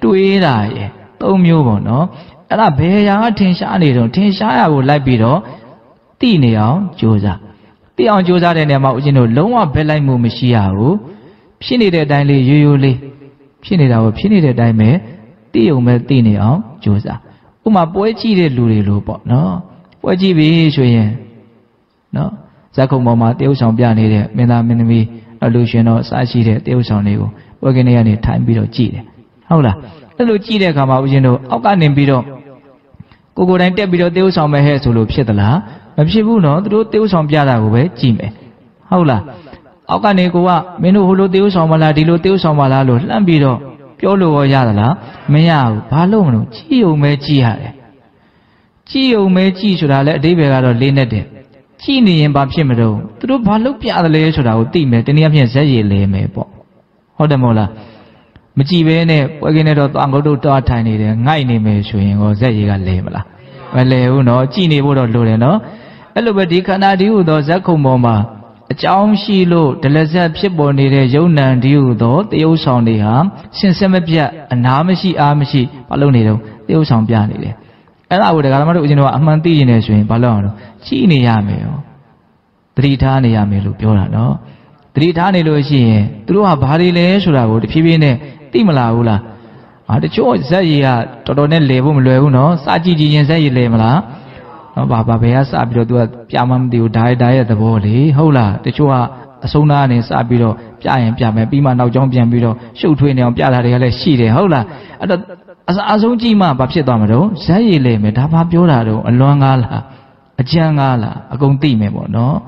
tuida ye, tu mewah no. Ada banyak tension ni tu, tension ya boleh biru, tiada orang jual. Tiada orang jual ni macam jenuh, lama belai musia aku, sini dia dah le yuyuli, sini dah, sini dia dah me, tiada orang tiada orang jual. Uma boleh ciri lulu lupa no, boleh ciri suyen, no. Saya kong mama tiada sampai ni dia, mana mana bi. Alusiono sahaja dia, tiada usaha ni. 我今日呢摊比较挤咧，好啦，那路挤咧干嘛？我见到我讲人比较，个个人带比较丢上面还走路撇的啦，那撇不喏，都丢上边啦，个呗挤咩？好啦，我讲你个话，没路好路丢上嘛啦，地路丢上嘛啦，路烂比较，表路我压的啦，没呀，把路喏挤又没挤下来，挤又没挤出来嘞，这边个都累得的。 He is not a man who is not a man who is not a man who is not a man. That's right. But he is not a man who is not a man who is not a man. But he is not a man who is not a man. But he is not a man who is not a man. He is not a man who is not a man. He is not a man who is not a man. Kalau ada kalau macam tu jenis aman ti jenis tu, paling orang cini ya melu, terita ni ya melu, pula no, terita ni lu sih, terus apa hari le surah buat, pipi ni, ti malau la, ada cuci saja, terus ni lebu melu no, saji jenis saja le malah, bapa biasa sabit dua piamam diu daya daya tu boleh, hula, tercuci asuna ni sabit dua piam piam piam nau jom piam piam, suatu ni piam ada kalau si le, hula, ada Asal cima babsi tuan itu, saya le mereka babiola itu, aluangala, ajangala, agungti memang, no.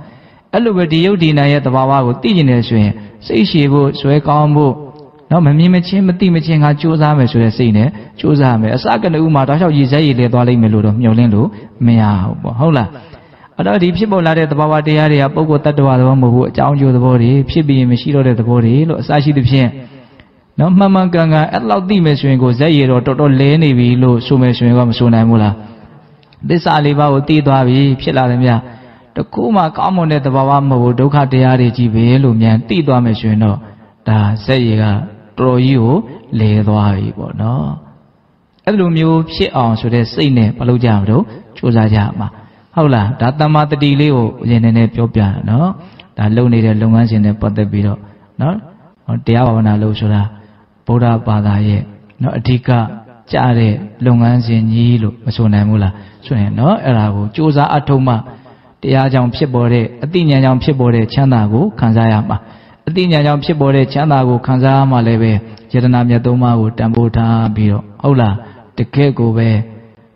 Alu berdiri di naya tabawa itu tiada suai, seisibu suai kambu, no memang macam mati macam kacau zaman suai sini, kacau zaman. Asalkan umat asal saya le tuan ini melulu, melulu, melayu, hula. Ada di sini bola tabawa dia dia pukul tatua tuan buat cawan jauh tabori, sih bi mesti ada tabori, lo saji di sini. Nama mangkangnya, atau di mesyuarat gozai atau atau leni bilo, semua mesyuarat mesyuarat mula. Di salibah uti doa bi, pelarian dia. Taku mak kamu ni terbawa mahu duka tiari jibelu mian ti doa mesyuarat. Dah saya teroyu le doa bi, no. Alum yo pelarian sudah sini, perlu jam tu, cuci jam mah. Haulah, datang mata di leu, jenengan pelarian, no. Dah leu ni dah lungan jenengan pada bilo, no. Dia bawa nalu surah. Pura pada ye, no adika cari longan senji lu, sunai mula, sunai no erabu, cuza atoma, dia jam psi boleh, tiada jam psi boleh cianna gu kanzaya ma, tiada jam psi boleh cianna gu kanzaya ma lebe, jadi nama jatuh ma gu tambuta biro, aula deke gu be,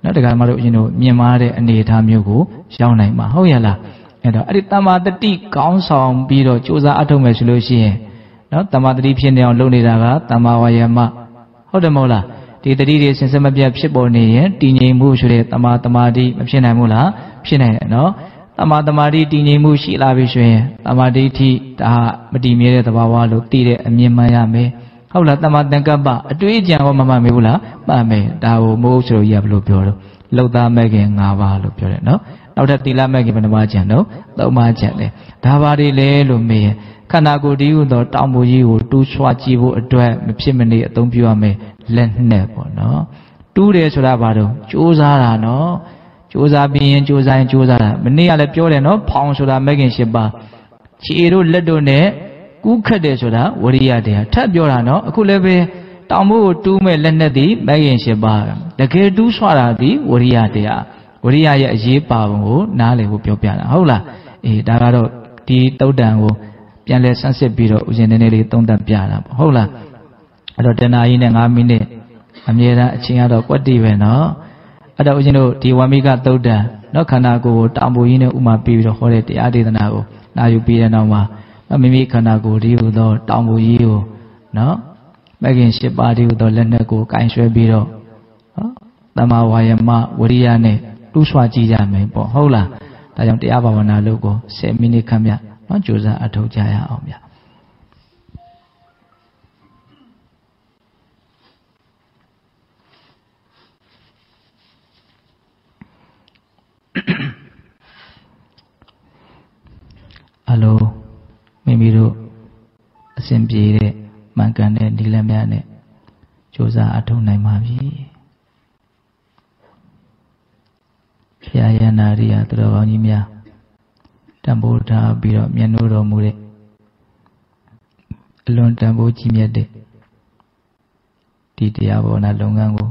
no dekat malu jino miemare ni thamio gu, siaunai ma, hau ya la, eda adita ma tadi kausam biro cuza atoma solusi. No, tamat ribsyen yang lalu ni raga, tamawaya ma, ada mula. Di tadi dia sesama biar psi boleh, tiada ibu sudah tamat tamadi, psi naik mula, psi naik, no, tamat tamadi tiada ibu sila bersuai, tamadi ti dah beri mera tabawa lalu tiada miemaya me, kaulah tamat dengan ba, aduh jangan mama me pula, mama tahu mau suruh ia perlu perlu, lalu dah mereka ngawa perlu perlu, no, lalu tiada mereka menawaja, no, tahu macam ni, dah bari lelu me. Karena aku diu do tamu jiu tu suaci bu dua mesti mending tumpi ame lene pono tu dia sudah baru cuza lah no cuza bian cuza yang cuza lah mending alat pure no pang sudah makin sebab ciru ledo ne kukar dia sudah waria dia tak pure no aku lebih tamu tu me lene di makin sebab dekat tu suara di waria dia waria ya je pahu nale bu pure lah hula eh dah baru di tahu dah bu yang le sanksi biru ujian ini itu dah biasa. Hola, ada dana ini kami ni, kami ada cia ada kuat diwe no, ada ujian itu diwamikan tahu dah, no karena aku tamu ini umat biru korek tiada dana aku, naik biru nama, kami karena aku riu do tamu riu, no, bagian siapa riu do lenda aku kain suai biru, nama wayang ma waria ni tu suaci jamai. Hola, tajam tiada bawa nalu aku, semini kami. Manjuza atau jaya omnya. Alo, memiru sempire makan dan dilamanya, juza atau naik mavi. Jaya nari atau wanimya. Tambor dah biar mianu ramule, lon tambor cimiade, titi abu na longangu,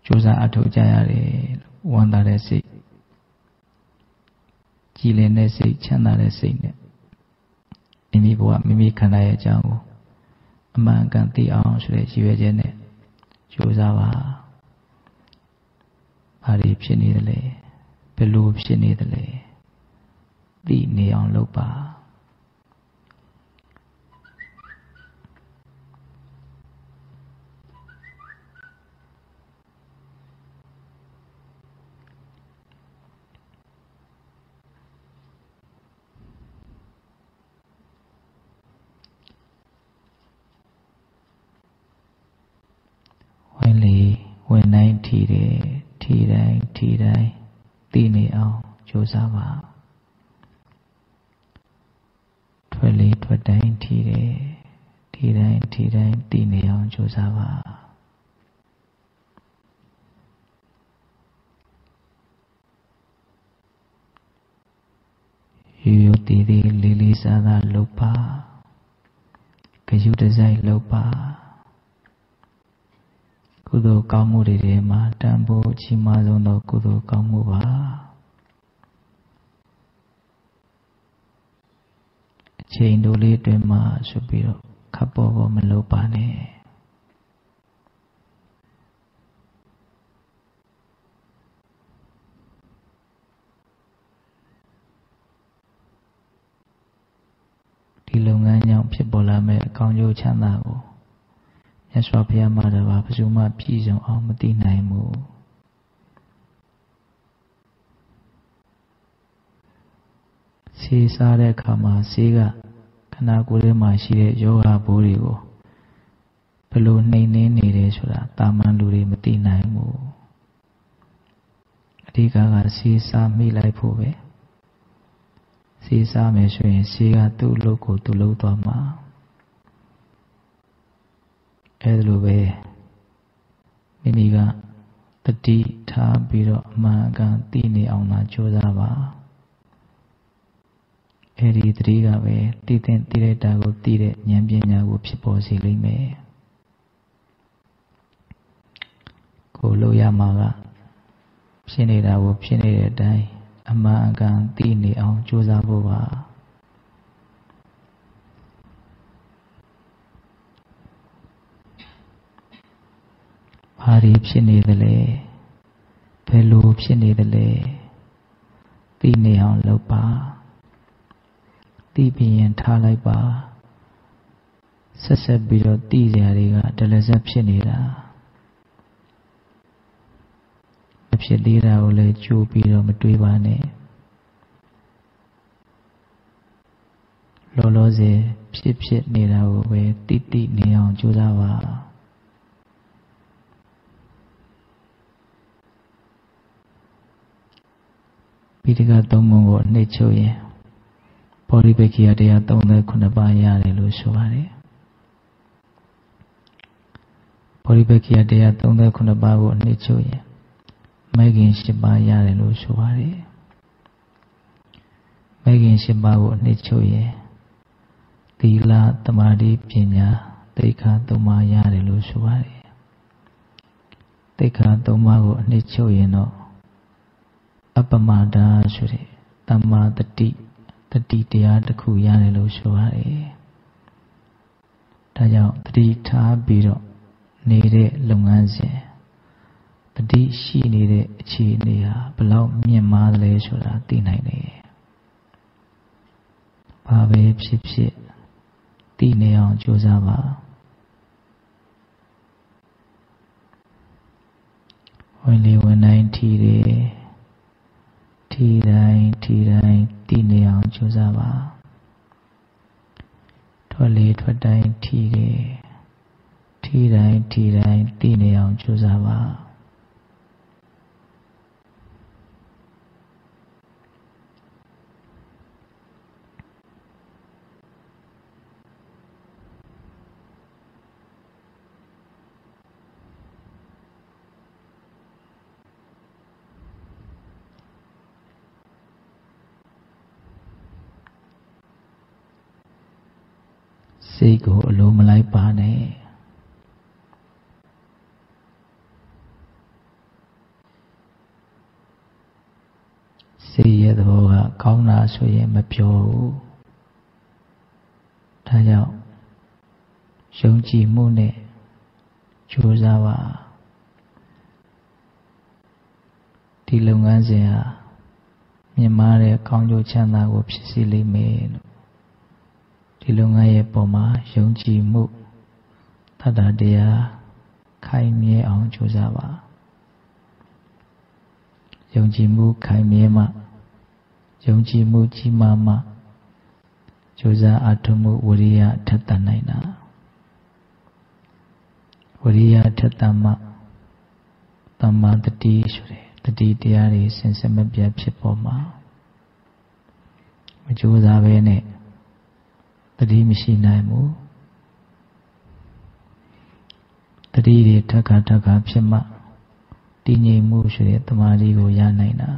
cuza atau jaya le, wanda le si, cile le si, chana le si ne, mimi buat mimi kanaya jangu, 阿曼跟帝昂是在几月间内，就啥吧，阿里便宜的嘞，贝鲁便宜的嘞，帝尼昂老吧，提的提来提来，地内奥就啥吧？脱离脱单提的提来提来，地内奥就啥吧？有弟弟丽丽啥的老爸，可有的在老爸。ကုသိုလ်ကောင်းမှုတွေထဲမှာတန်ဖိုးကြီးမားဆုံးသောကုသိုလ်ကောင်းမှုပါအချိန်တို့လေးတွင်မှဆိုပြီးတော့ခပ်ပေါ်ပေါ်မလို့ပါနဲ့ဒီလုပ်ငန်းကြောင့်ဖြစ်ပေါ်လာမဲ့အကောင်းကျိုးချမ်းသာကိုမြတ်စွာဘုရားမှာတော့ဘယ်သူမှပြည့်စုံအောင်မသိနိုင်ဘူးဆေးစားတဲ့အခါမှာဆေးကခန္ဓာကိုယ်ထဲမှာရှိတဲ့ယောဂဘိုးတွေကိုဘယ်လိုနှိမ်နှင်းနေတယ်ဆိုတာတာမန်လူတွေမသိနိုင်ဘူးအဓိကကဆေးစားမိလိုက်ဖို့ပဲဆေးစားမယ်ဆိုရင်ဆေးကသူ့အလုပ်ကိုသူ့လုပ်သွားမှာအဲ့လိုပဲမိမိကတတိထားပြီးတော့အမှန်အကန်သိနေအောင်သာကြိုးစားပါအဲ့ဒီတတိကပဲသိတဲ့သိတဲ့တာကိုသိတဲ့ဉာဏ်ပညာကိုဖြစ်ပေါ်စေလိမ့်မယ်ကိုလို့ရမှာကဖြစ်နေတာကိုဖြစ်နေတဲ့အတိုင်းအမှန်အကန်သိနေအောင်ကြိုးစားဖို့ပါဘာတွေဖြစ်နေသလဲဘယ်လိုဖြစ်နေသလဲသိနေအောင်လုပ်ပါသိပြီးရင်ထားလိုက်ပါဆက်ဆက်ပြီးတော့သိစရာတွေကတလဆက်ဖြစ်နေတာမဖြစ်သေးတာကိုလည်းကြိုးပြီးတော့မတွေးပါနဲ့လောလောဆယ်ဖြစ်ဖြစ်နေတာကိုပဲသိသိနေအောင်ကြိုးစားပါပိဋကသုံးပုံကိုနှိပ်ချုပ်ရင်ပောရိပေက္ခိယတရားသုံးခုနှစ်ပါးရတယ်လို့ဆိုပါတယ်ပောရိပေက္ခိယတရားသုံးခုနှစ်ပါးကိုနှိပ်ချုပ်ရင်မဂ္ဂင်၈ပါးရတယ်လို့ဆိုပါတယ်မဂ္ဂင်၈ပါးကိုနှိပ်ချုပ်ရင်သီလသမာဓိပညာသိက္ခာသုံးပါးရတယ်လို့ဆိုပါတယ်သိက္ခာသုံးပါးကိုနှိပ်ချုပ်ရင်တော့အပမဒါဆိုတဲ့တမ္မာတတိတတိတရားတစ်ခုရတယ်လို့ဆိုရတယ်။ဒါကြောင့်တတိထားပြီးတော့နေတဲ့လုပ်ငန်းစဉ်တတိရှိနေတဲ့အခြေအနေဟာဘယ်လောက်မြင့်မားသလဲဆိုတာသိနိုင်တယ်။ဘာပဲဖြစ်ဖြစ်သိနေအောင်ကြိုးစားပါ။ဝင်လေဝင်တိုင်းထီတယ်ထိတိုင်းထိတိုင်းသိနေအောင်ကြိုးစားပါထွက်လေထွက်တိုင်းထိတယ်ထိတိုင်းထိတိုင်းသိနေအောင်ကြိုးစားပါစိတ်ကိုအလိုမလိုက်ပါနဲ့စိတ်ရဲ့သဘောကကောင်းတာဆိုရင်မပြောဘူးဒါကြောင့်熊几木呢就让我第六安人啊你妈的刚就见到我脾气里面第六安也不嘛熊几木他打的啊开灭昂就让我熊几木开灭嘛熊几木鸡妈妈就让阿土木无理啊他打奶奶ဝရိယထက်တမ္မတမ္မာတတိဆိုတယ်တတိတရားတွေစင်စစ်မပြတ်ဖြစ်ပေါ်မှာမကြိုးစားပဲနဲ့တတိမရှိနိုင်ဘူးတတိတွေထက်ခါထက်ခါဖြစ်မှတည်ငြိမ်မှုဆိုတဲ့တမာတိကိုရနိုင်တာ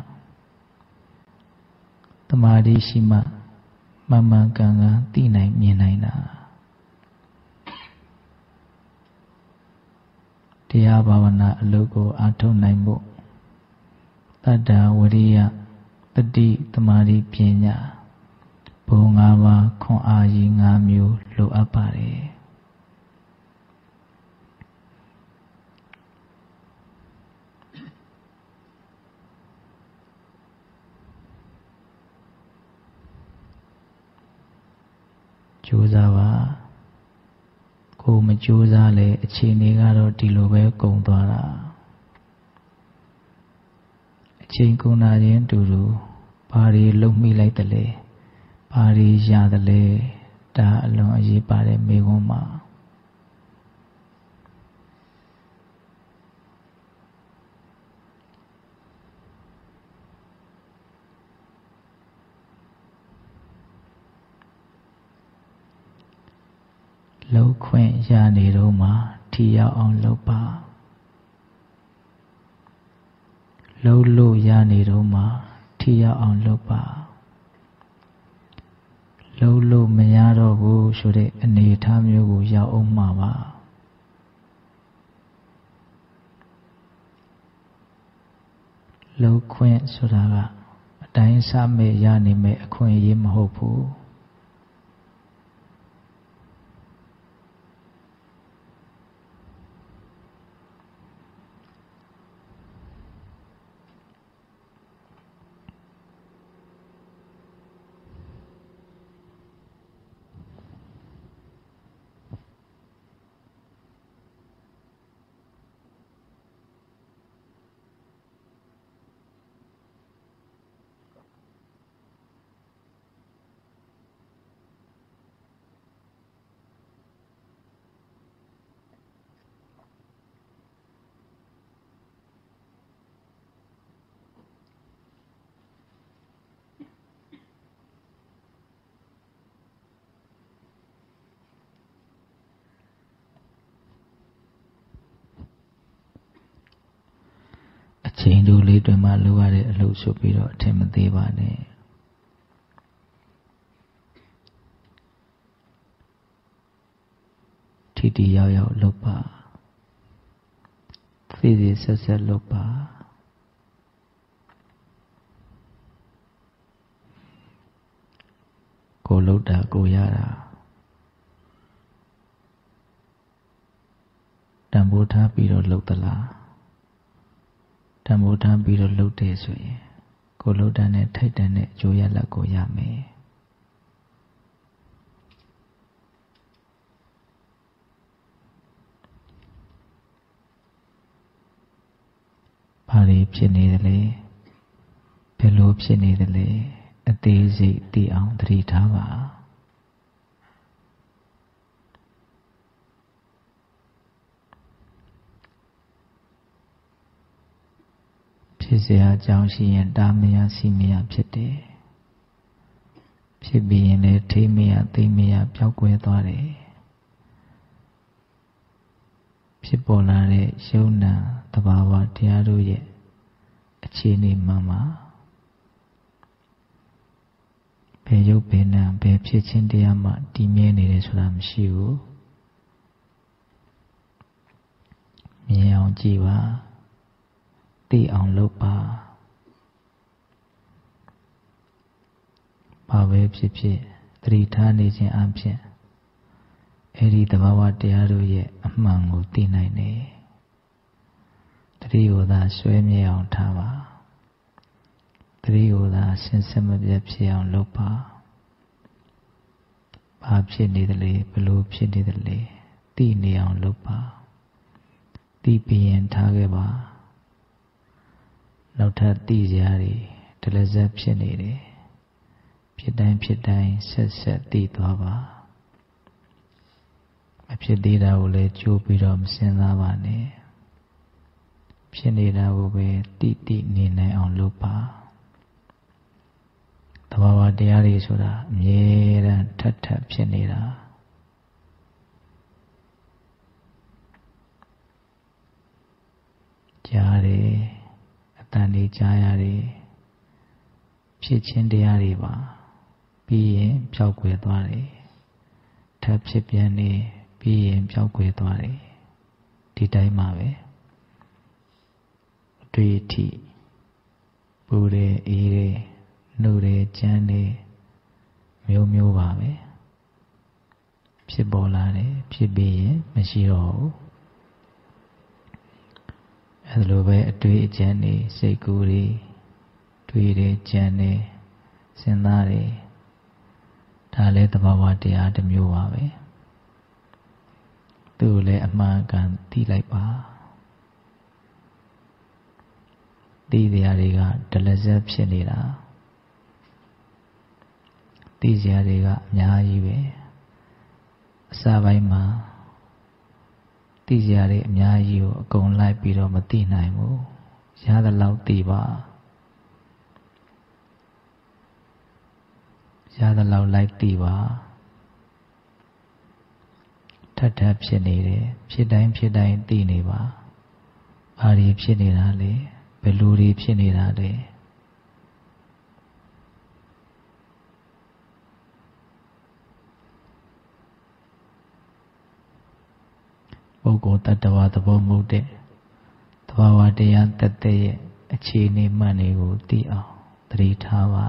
တမာတိရှိမှမမှန်ကန်ကန်သိနိုင်မြင်နိုင်တာတရားဘာဝနာအလုပ်ကိုအားထုတ်နိုင်ဖို့တတ္တဝရိယတတိသမာဓိပညာဘုံ၅ပါးခွန်အားကြီး၅မျိုးလိုအပ်ပါတယ်ကြိုးစားပါကိုမကြိုးစားလဲအခြေအနေကတော့ဒီလိုပဲကုန်သွားတာအချိန်ကုန်တာချင်းတူတူဘာတွေလုံမိလိုက်တယ်လဲဘာတွေရတယ်လဲဒါအလွန်အရေးပါတဲ့မိကုံးမှာလုပ်ခွင့်ရနေတော့မှထိရောက်အောင်လုပ်ပါလုပ်လို့ရနေတော့မှထိရောက်အောင်လုပ်ပါလုပ်လို့မရတော့ဘူးဆိုတဲ့အနေအထားမျိုးကိုရောက်အောင်မှာပါလုပ်ခွင့်ဆိုတာကအတိုင်းအဆမဲ့ရနေမဲ့အခွင့်အရေးမဟုတ်ဘူးချိန်တို့လေးတွင်မှလိုရတဲ့အလုပ်ဆိုပြီးတော့အထင်မသေးပါနဲ့ထိတိရောက်ရောက်လုပ်ပါသိသိဆက်ဆက်လုပ်ပါကိုလုပ်တာကိုရတာတန်ဖိုးထားပြီးတော့လုပ်သလားတံမိုးတန်းပြီးတော့လှုပ်တယ်ဆိုရင်ကိုလှုပ်တန်းနဲ့ထိုက်တန်းတဲ့အကျိုးရလဒ်ကိုရမယ်။ဘာတွေဖြစ်နေသလဲဘယ်လိုဖြစ်နေသလဲအသေးစိတ်သိအောင်သတိထားပါဖြစ်เสียအကြောင်းရှိရင်တာမယစီမယဖြစ်တယ်ဖြစ်ပြီးရင်လည်းထိမယသိမယပျောက်ကွယ်သွားတယ်ဖြစ်ပေါ်လာတဲ့ယုံနာသဘာဝတရားတို့ရဲ့အခြေအနေမှန်မှာဘယ်ရုပ်ဘယ်နာဘယ်ဖြစ်ခြင်းတရားမှတည်မြဲနေတယ်ဆိုတာမရှိဘူးမြင်အောင်ကြည့်ပါသိအောင်လုပ်ပါဘာပဲဖြစ်ဖြစ်သတိထားနေခြင်းအပြင် အဲဒီသဘာဝတရားတို့ရဲ့အမှန်ကိုသိနိုင်တယ်။တတိယသာဆွဲမြဲအောင်ထားပါ။တတိယသာစင်စစ်မပြတ်ဖြစ်အောင်လုပ်ပါ။ဘာဖြစ်နေသလဲဘလို့ဖြစ်နေသလဲသိနေအောင်လုပ်ပါ။သိပြီးရင်ထားခဲ့ပါ။နောက်ထပ်သိကြရတယ်ဒလဇက်ဖြစ်နေတယ်။ဖြစ်တိုင်းဖြစ်တိုင်းဆက်ဆက်သိသွားပါ။မဖြစ်သေးတာကိုလည်းကြိုးပြီးတော့မစဉ်းစားပါနဲ့ဖြစ်နေတာကိုပဲတိတိနေနိုင်အောင်လုပ်ပါသဘာဝတရားတွေဆိုတာအမြဲတမ်းထပ်ထပ်ဖြစ်နေတာကြားတယ်အတန်တွေကြားရတယ်ဖြစ်ချင်းတရားတွေပါပြီးရင်ပျောက်ကွယ်သွားတယ်ထပ်ဖြစ်ပြန်နေပြီးရင်ပျောက်ကွယ်သွားတယ်ဒီတိုင်းမှာပဲအတွေ့အထိပူတယ်အေးတယ်နှုတ်တယ်ကြမ်းတယ်မျိုးမျိုးပါပဲဖြစ်ပေါ်လာတယ်ဖြစ်ပြီးရင်မရှိတော့ဘူးအဲလိုပဲအတွေ့အကြံတွေစိတ်ကူးတွေတွေ့တယ်ကြမ်းတယ်စဉ်းစားတယ်ဒါလည်းသဘာဝတရားတစ်မျိုးပါပဲသူ့လည်းအမှန်ကန်သိလိုက်ပါသိတရားတွေကဒလဇက်ဖြစ်နေတာသိစရာတွေကအများကြီးပဲအစပိုင်းမှာသိစရာတွေအများကြီးကိုအကုန်လိုက်ပြီးတော့မသိနိုင်ဘူးရသလောက်သိပါရသလောက်လိုက်သိပါထပ်ထပ်ဖြစ်နေတယ်ဖြစ်တိုင်းဖြစ်တိုင်းသိနေပါဘာတွေဖြစ်နေတာလဲဘယ်လိုတွေဖြစ်နေတာလဲပုဂ္ဂိုလ်တ attva သဘောမဟုတ်တဲ့သဘာဝတရားတသက်ရဲ့အခြေအနေမှန်တွေကိုသိအောင်သတိထားပါ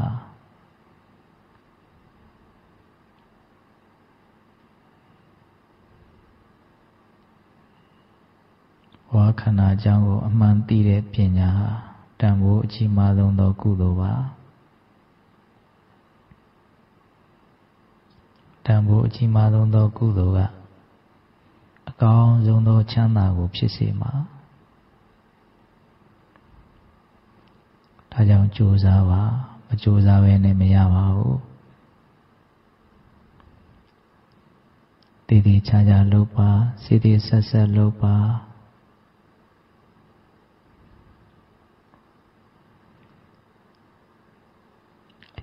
ဝါခန္ဓာအကြောင်းကိုအမှန်သိတဲ့ပညာဟာတန်ဖိုးအကြီးမားဆုံးသောကုသိုလ်ပါတန်ဖိုးအကြီးမားဆုံးသောကုသိုလ်ကအကောင်းဆုံးသောချမ်းသာကိုဖြစ်စေမှာဒါကြောင့်ကြိုးစားပါမကြိုးစားဘဲနဲ့မရပါဘူးတည်တည်ချာချာလုပ်ပါစိတ်တည်ဆက်ဆက်လုပ်ပါ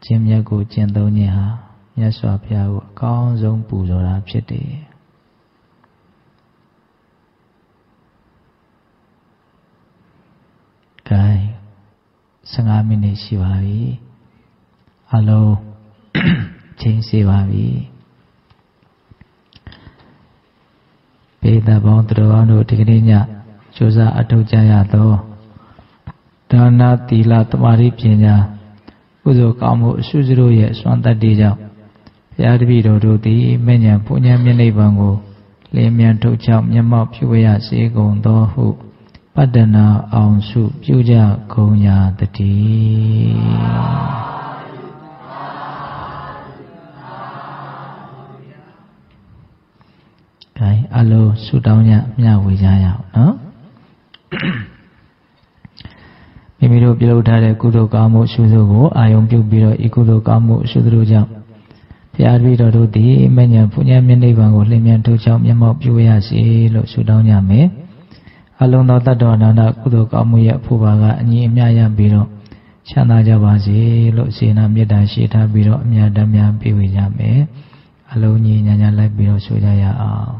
ကျင့်မြတ်ကိုကျင့်သုံးခြင်းဟာမြတ်စွာဘုရားကိုအကောင်းဆုံးပူဇော်တာဖြစ်တယ်။ကဲဆယ့်ငါးမိနစ်ရှိပါပြီ။အလုံးချိန်စီပါပြီ။ပေသဘောင်းတော်အောင်တို့ဒီကနေ့ညကြိုးစားအထောက်ကြရသောဒါနာသီလသမာဓိပညာကုသိုလ်ကောင်းမှုအဆုစရို့ရဲ့စွမ်းတတ္တိကြောင့်ဘုရားတပည့်တော်တို့သည်မဉ္ဇဉ်ပူဇဉ်မြတ်နိဗ္ဗာန်ကိုလင်းမြန်ထုတ်ချောက်မျက်မှောက်ပြုဝရစေကုန်သောဟုပတ္တနာအောင်စုပြုကြကုန်ရာတည်း။ခိုင်အလုံးဆုတောင်းကြမျှဝေကြရအောင်နော်။မိမိတို့ပြုလုပ်ထားတဲ့ကုသိုလ်ကောင်းမှုအဆုစုကိုအာယုံပြုပြီးတော့ဤကုသိုလ်ကောင်းမှုအဆုစုတို့ကြောင့်ဘုရားတပည့်တော်တို့သည်မဉ္ဇဉ်ပူဇဉ်မြတ်နိဗ္ဗာန်ကိုလင်းမြန်ထုတ်ချောက်မျက်မှောက်ပြုရစေလို့ဆုတောင်းကြမယ်။အလုံးသောတတ္တဝါနာနာကုသိုလ်ကောင်းမှုရဲ့အဖို့ပါကအညီအမျှရပြီးတော့ချမ်းသာကြပါစေလို့စေနာမေတ္တာရှိထားပြီးတော့အမြတ်တမ်းများပေးဝေကြမယ်။အလုံးညီညာညာလိုက်ပြီးတော့ဆုကြရအောင်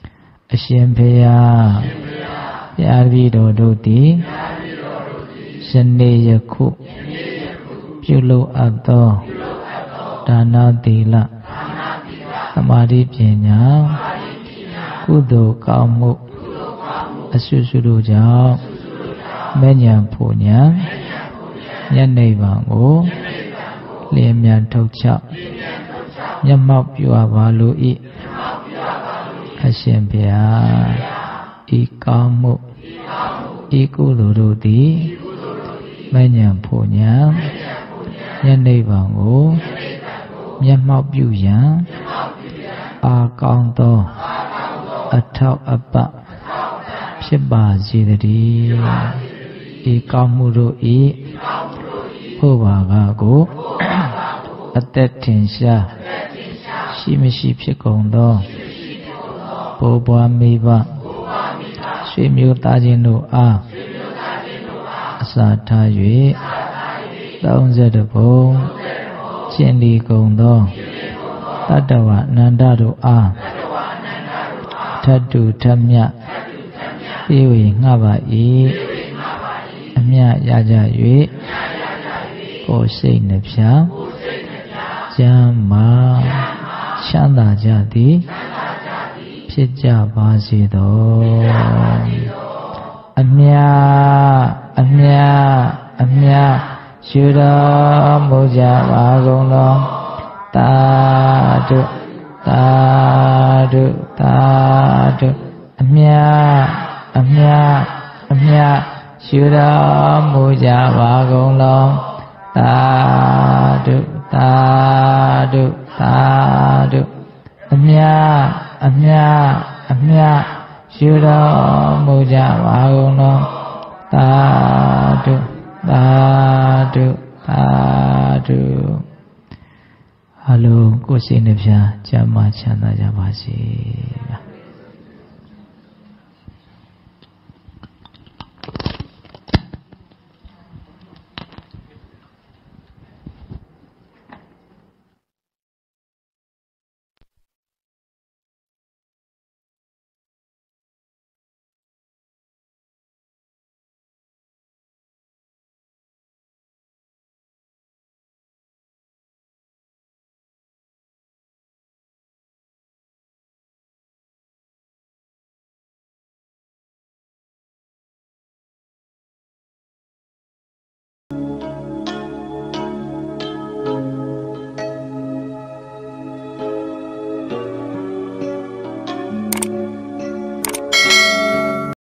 ။အရှင်ဘုရားဘုရားတပည့်တော်တို့သည်ယနေ့ယခုပြုလုပ်အပ်သောဒါနာသီလသမာဓိပညာကုသိုလ်ကောင်းမှုအဆုစုတို့ကြောင့်မဉ္ဇဉ်ပူဇဉ်မြတ်နိဗ္ဗာန်ကိုလင်းမြန်ထုတ်ချောက်မျက်မှောက်ပြုအပ်ပါလို၏太显别依高木依固鲁鲁迪迈念普娘念内王无念貌表扬阿刚多阿涛阿爸是把记得的依高木鲁伊不瓦嘎古阿德天下是不是是公道波波弥巴水妙大金路阿萨他语当在的波建立公道达达瓦南达路阿他度他妙因为阿爸一妙亚家语我谁能想将马想大家的是家巴西的阿弥阿弥阿弥修的不加巴公的大度大度大度阿弥阿弥阿弥修的不加巴公的大度大度大度阿弥阿弥阿弥修道无家瓦公罗大度大度大度哈喽过新的片加码强大家把戏。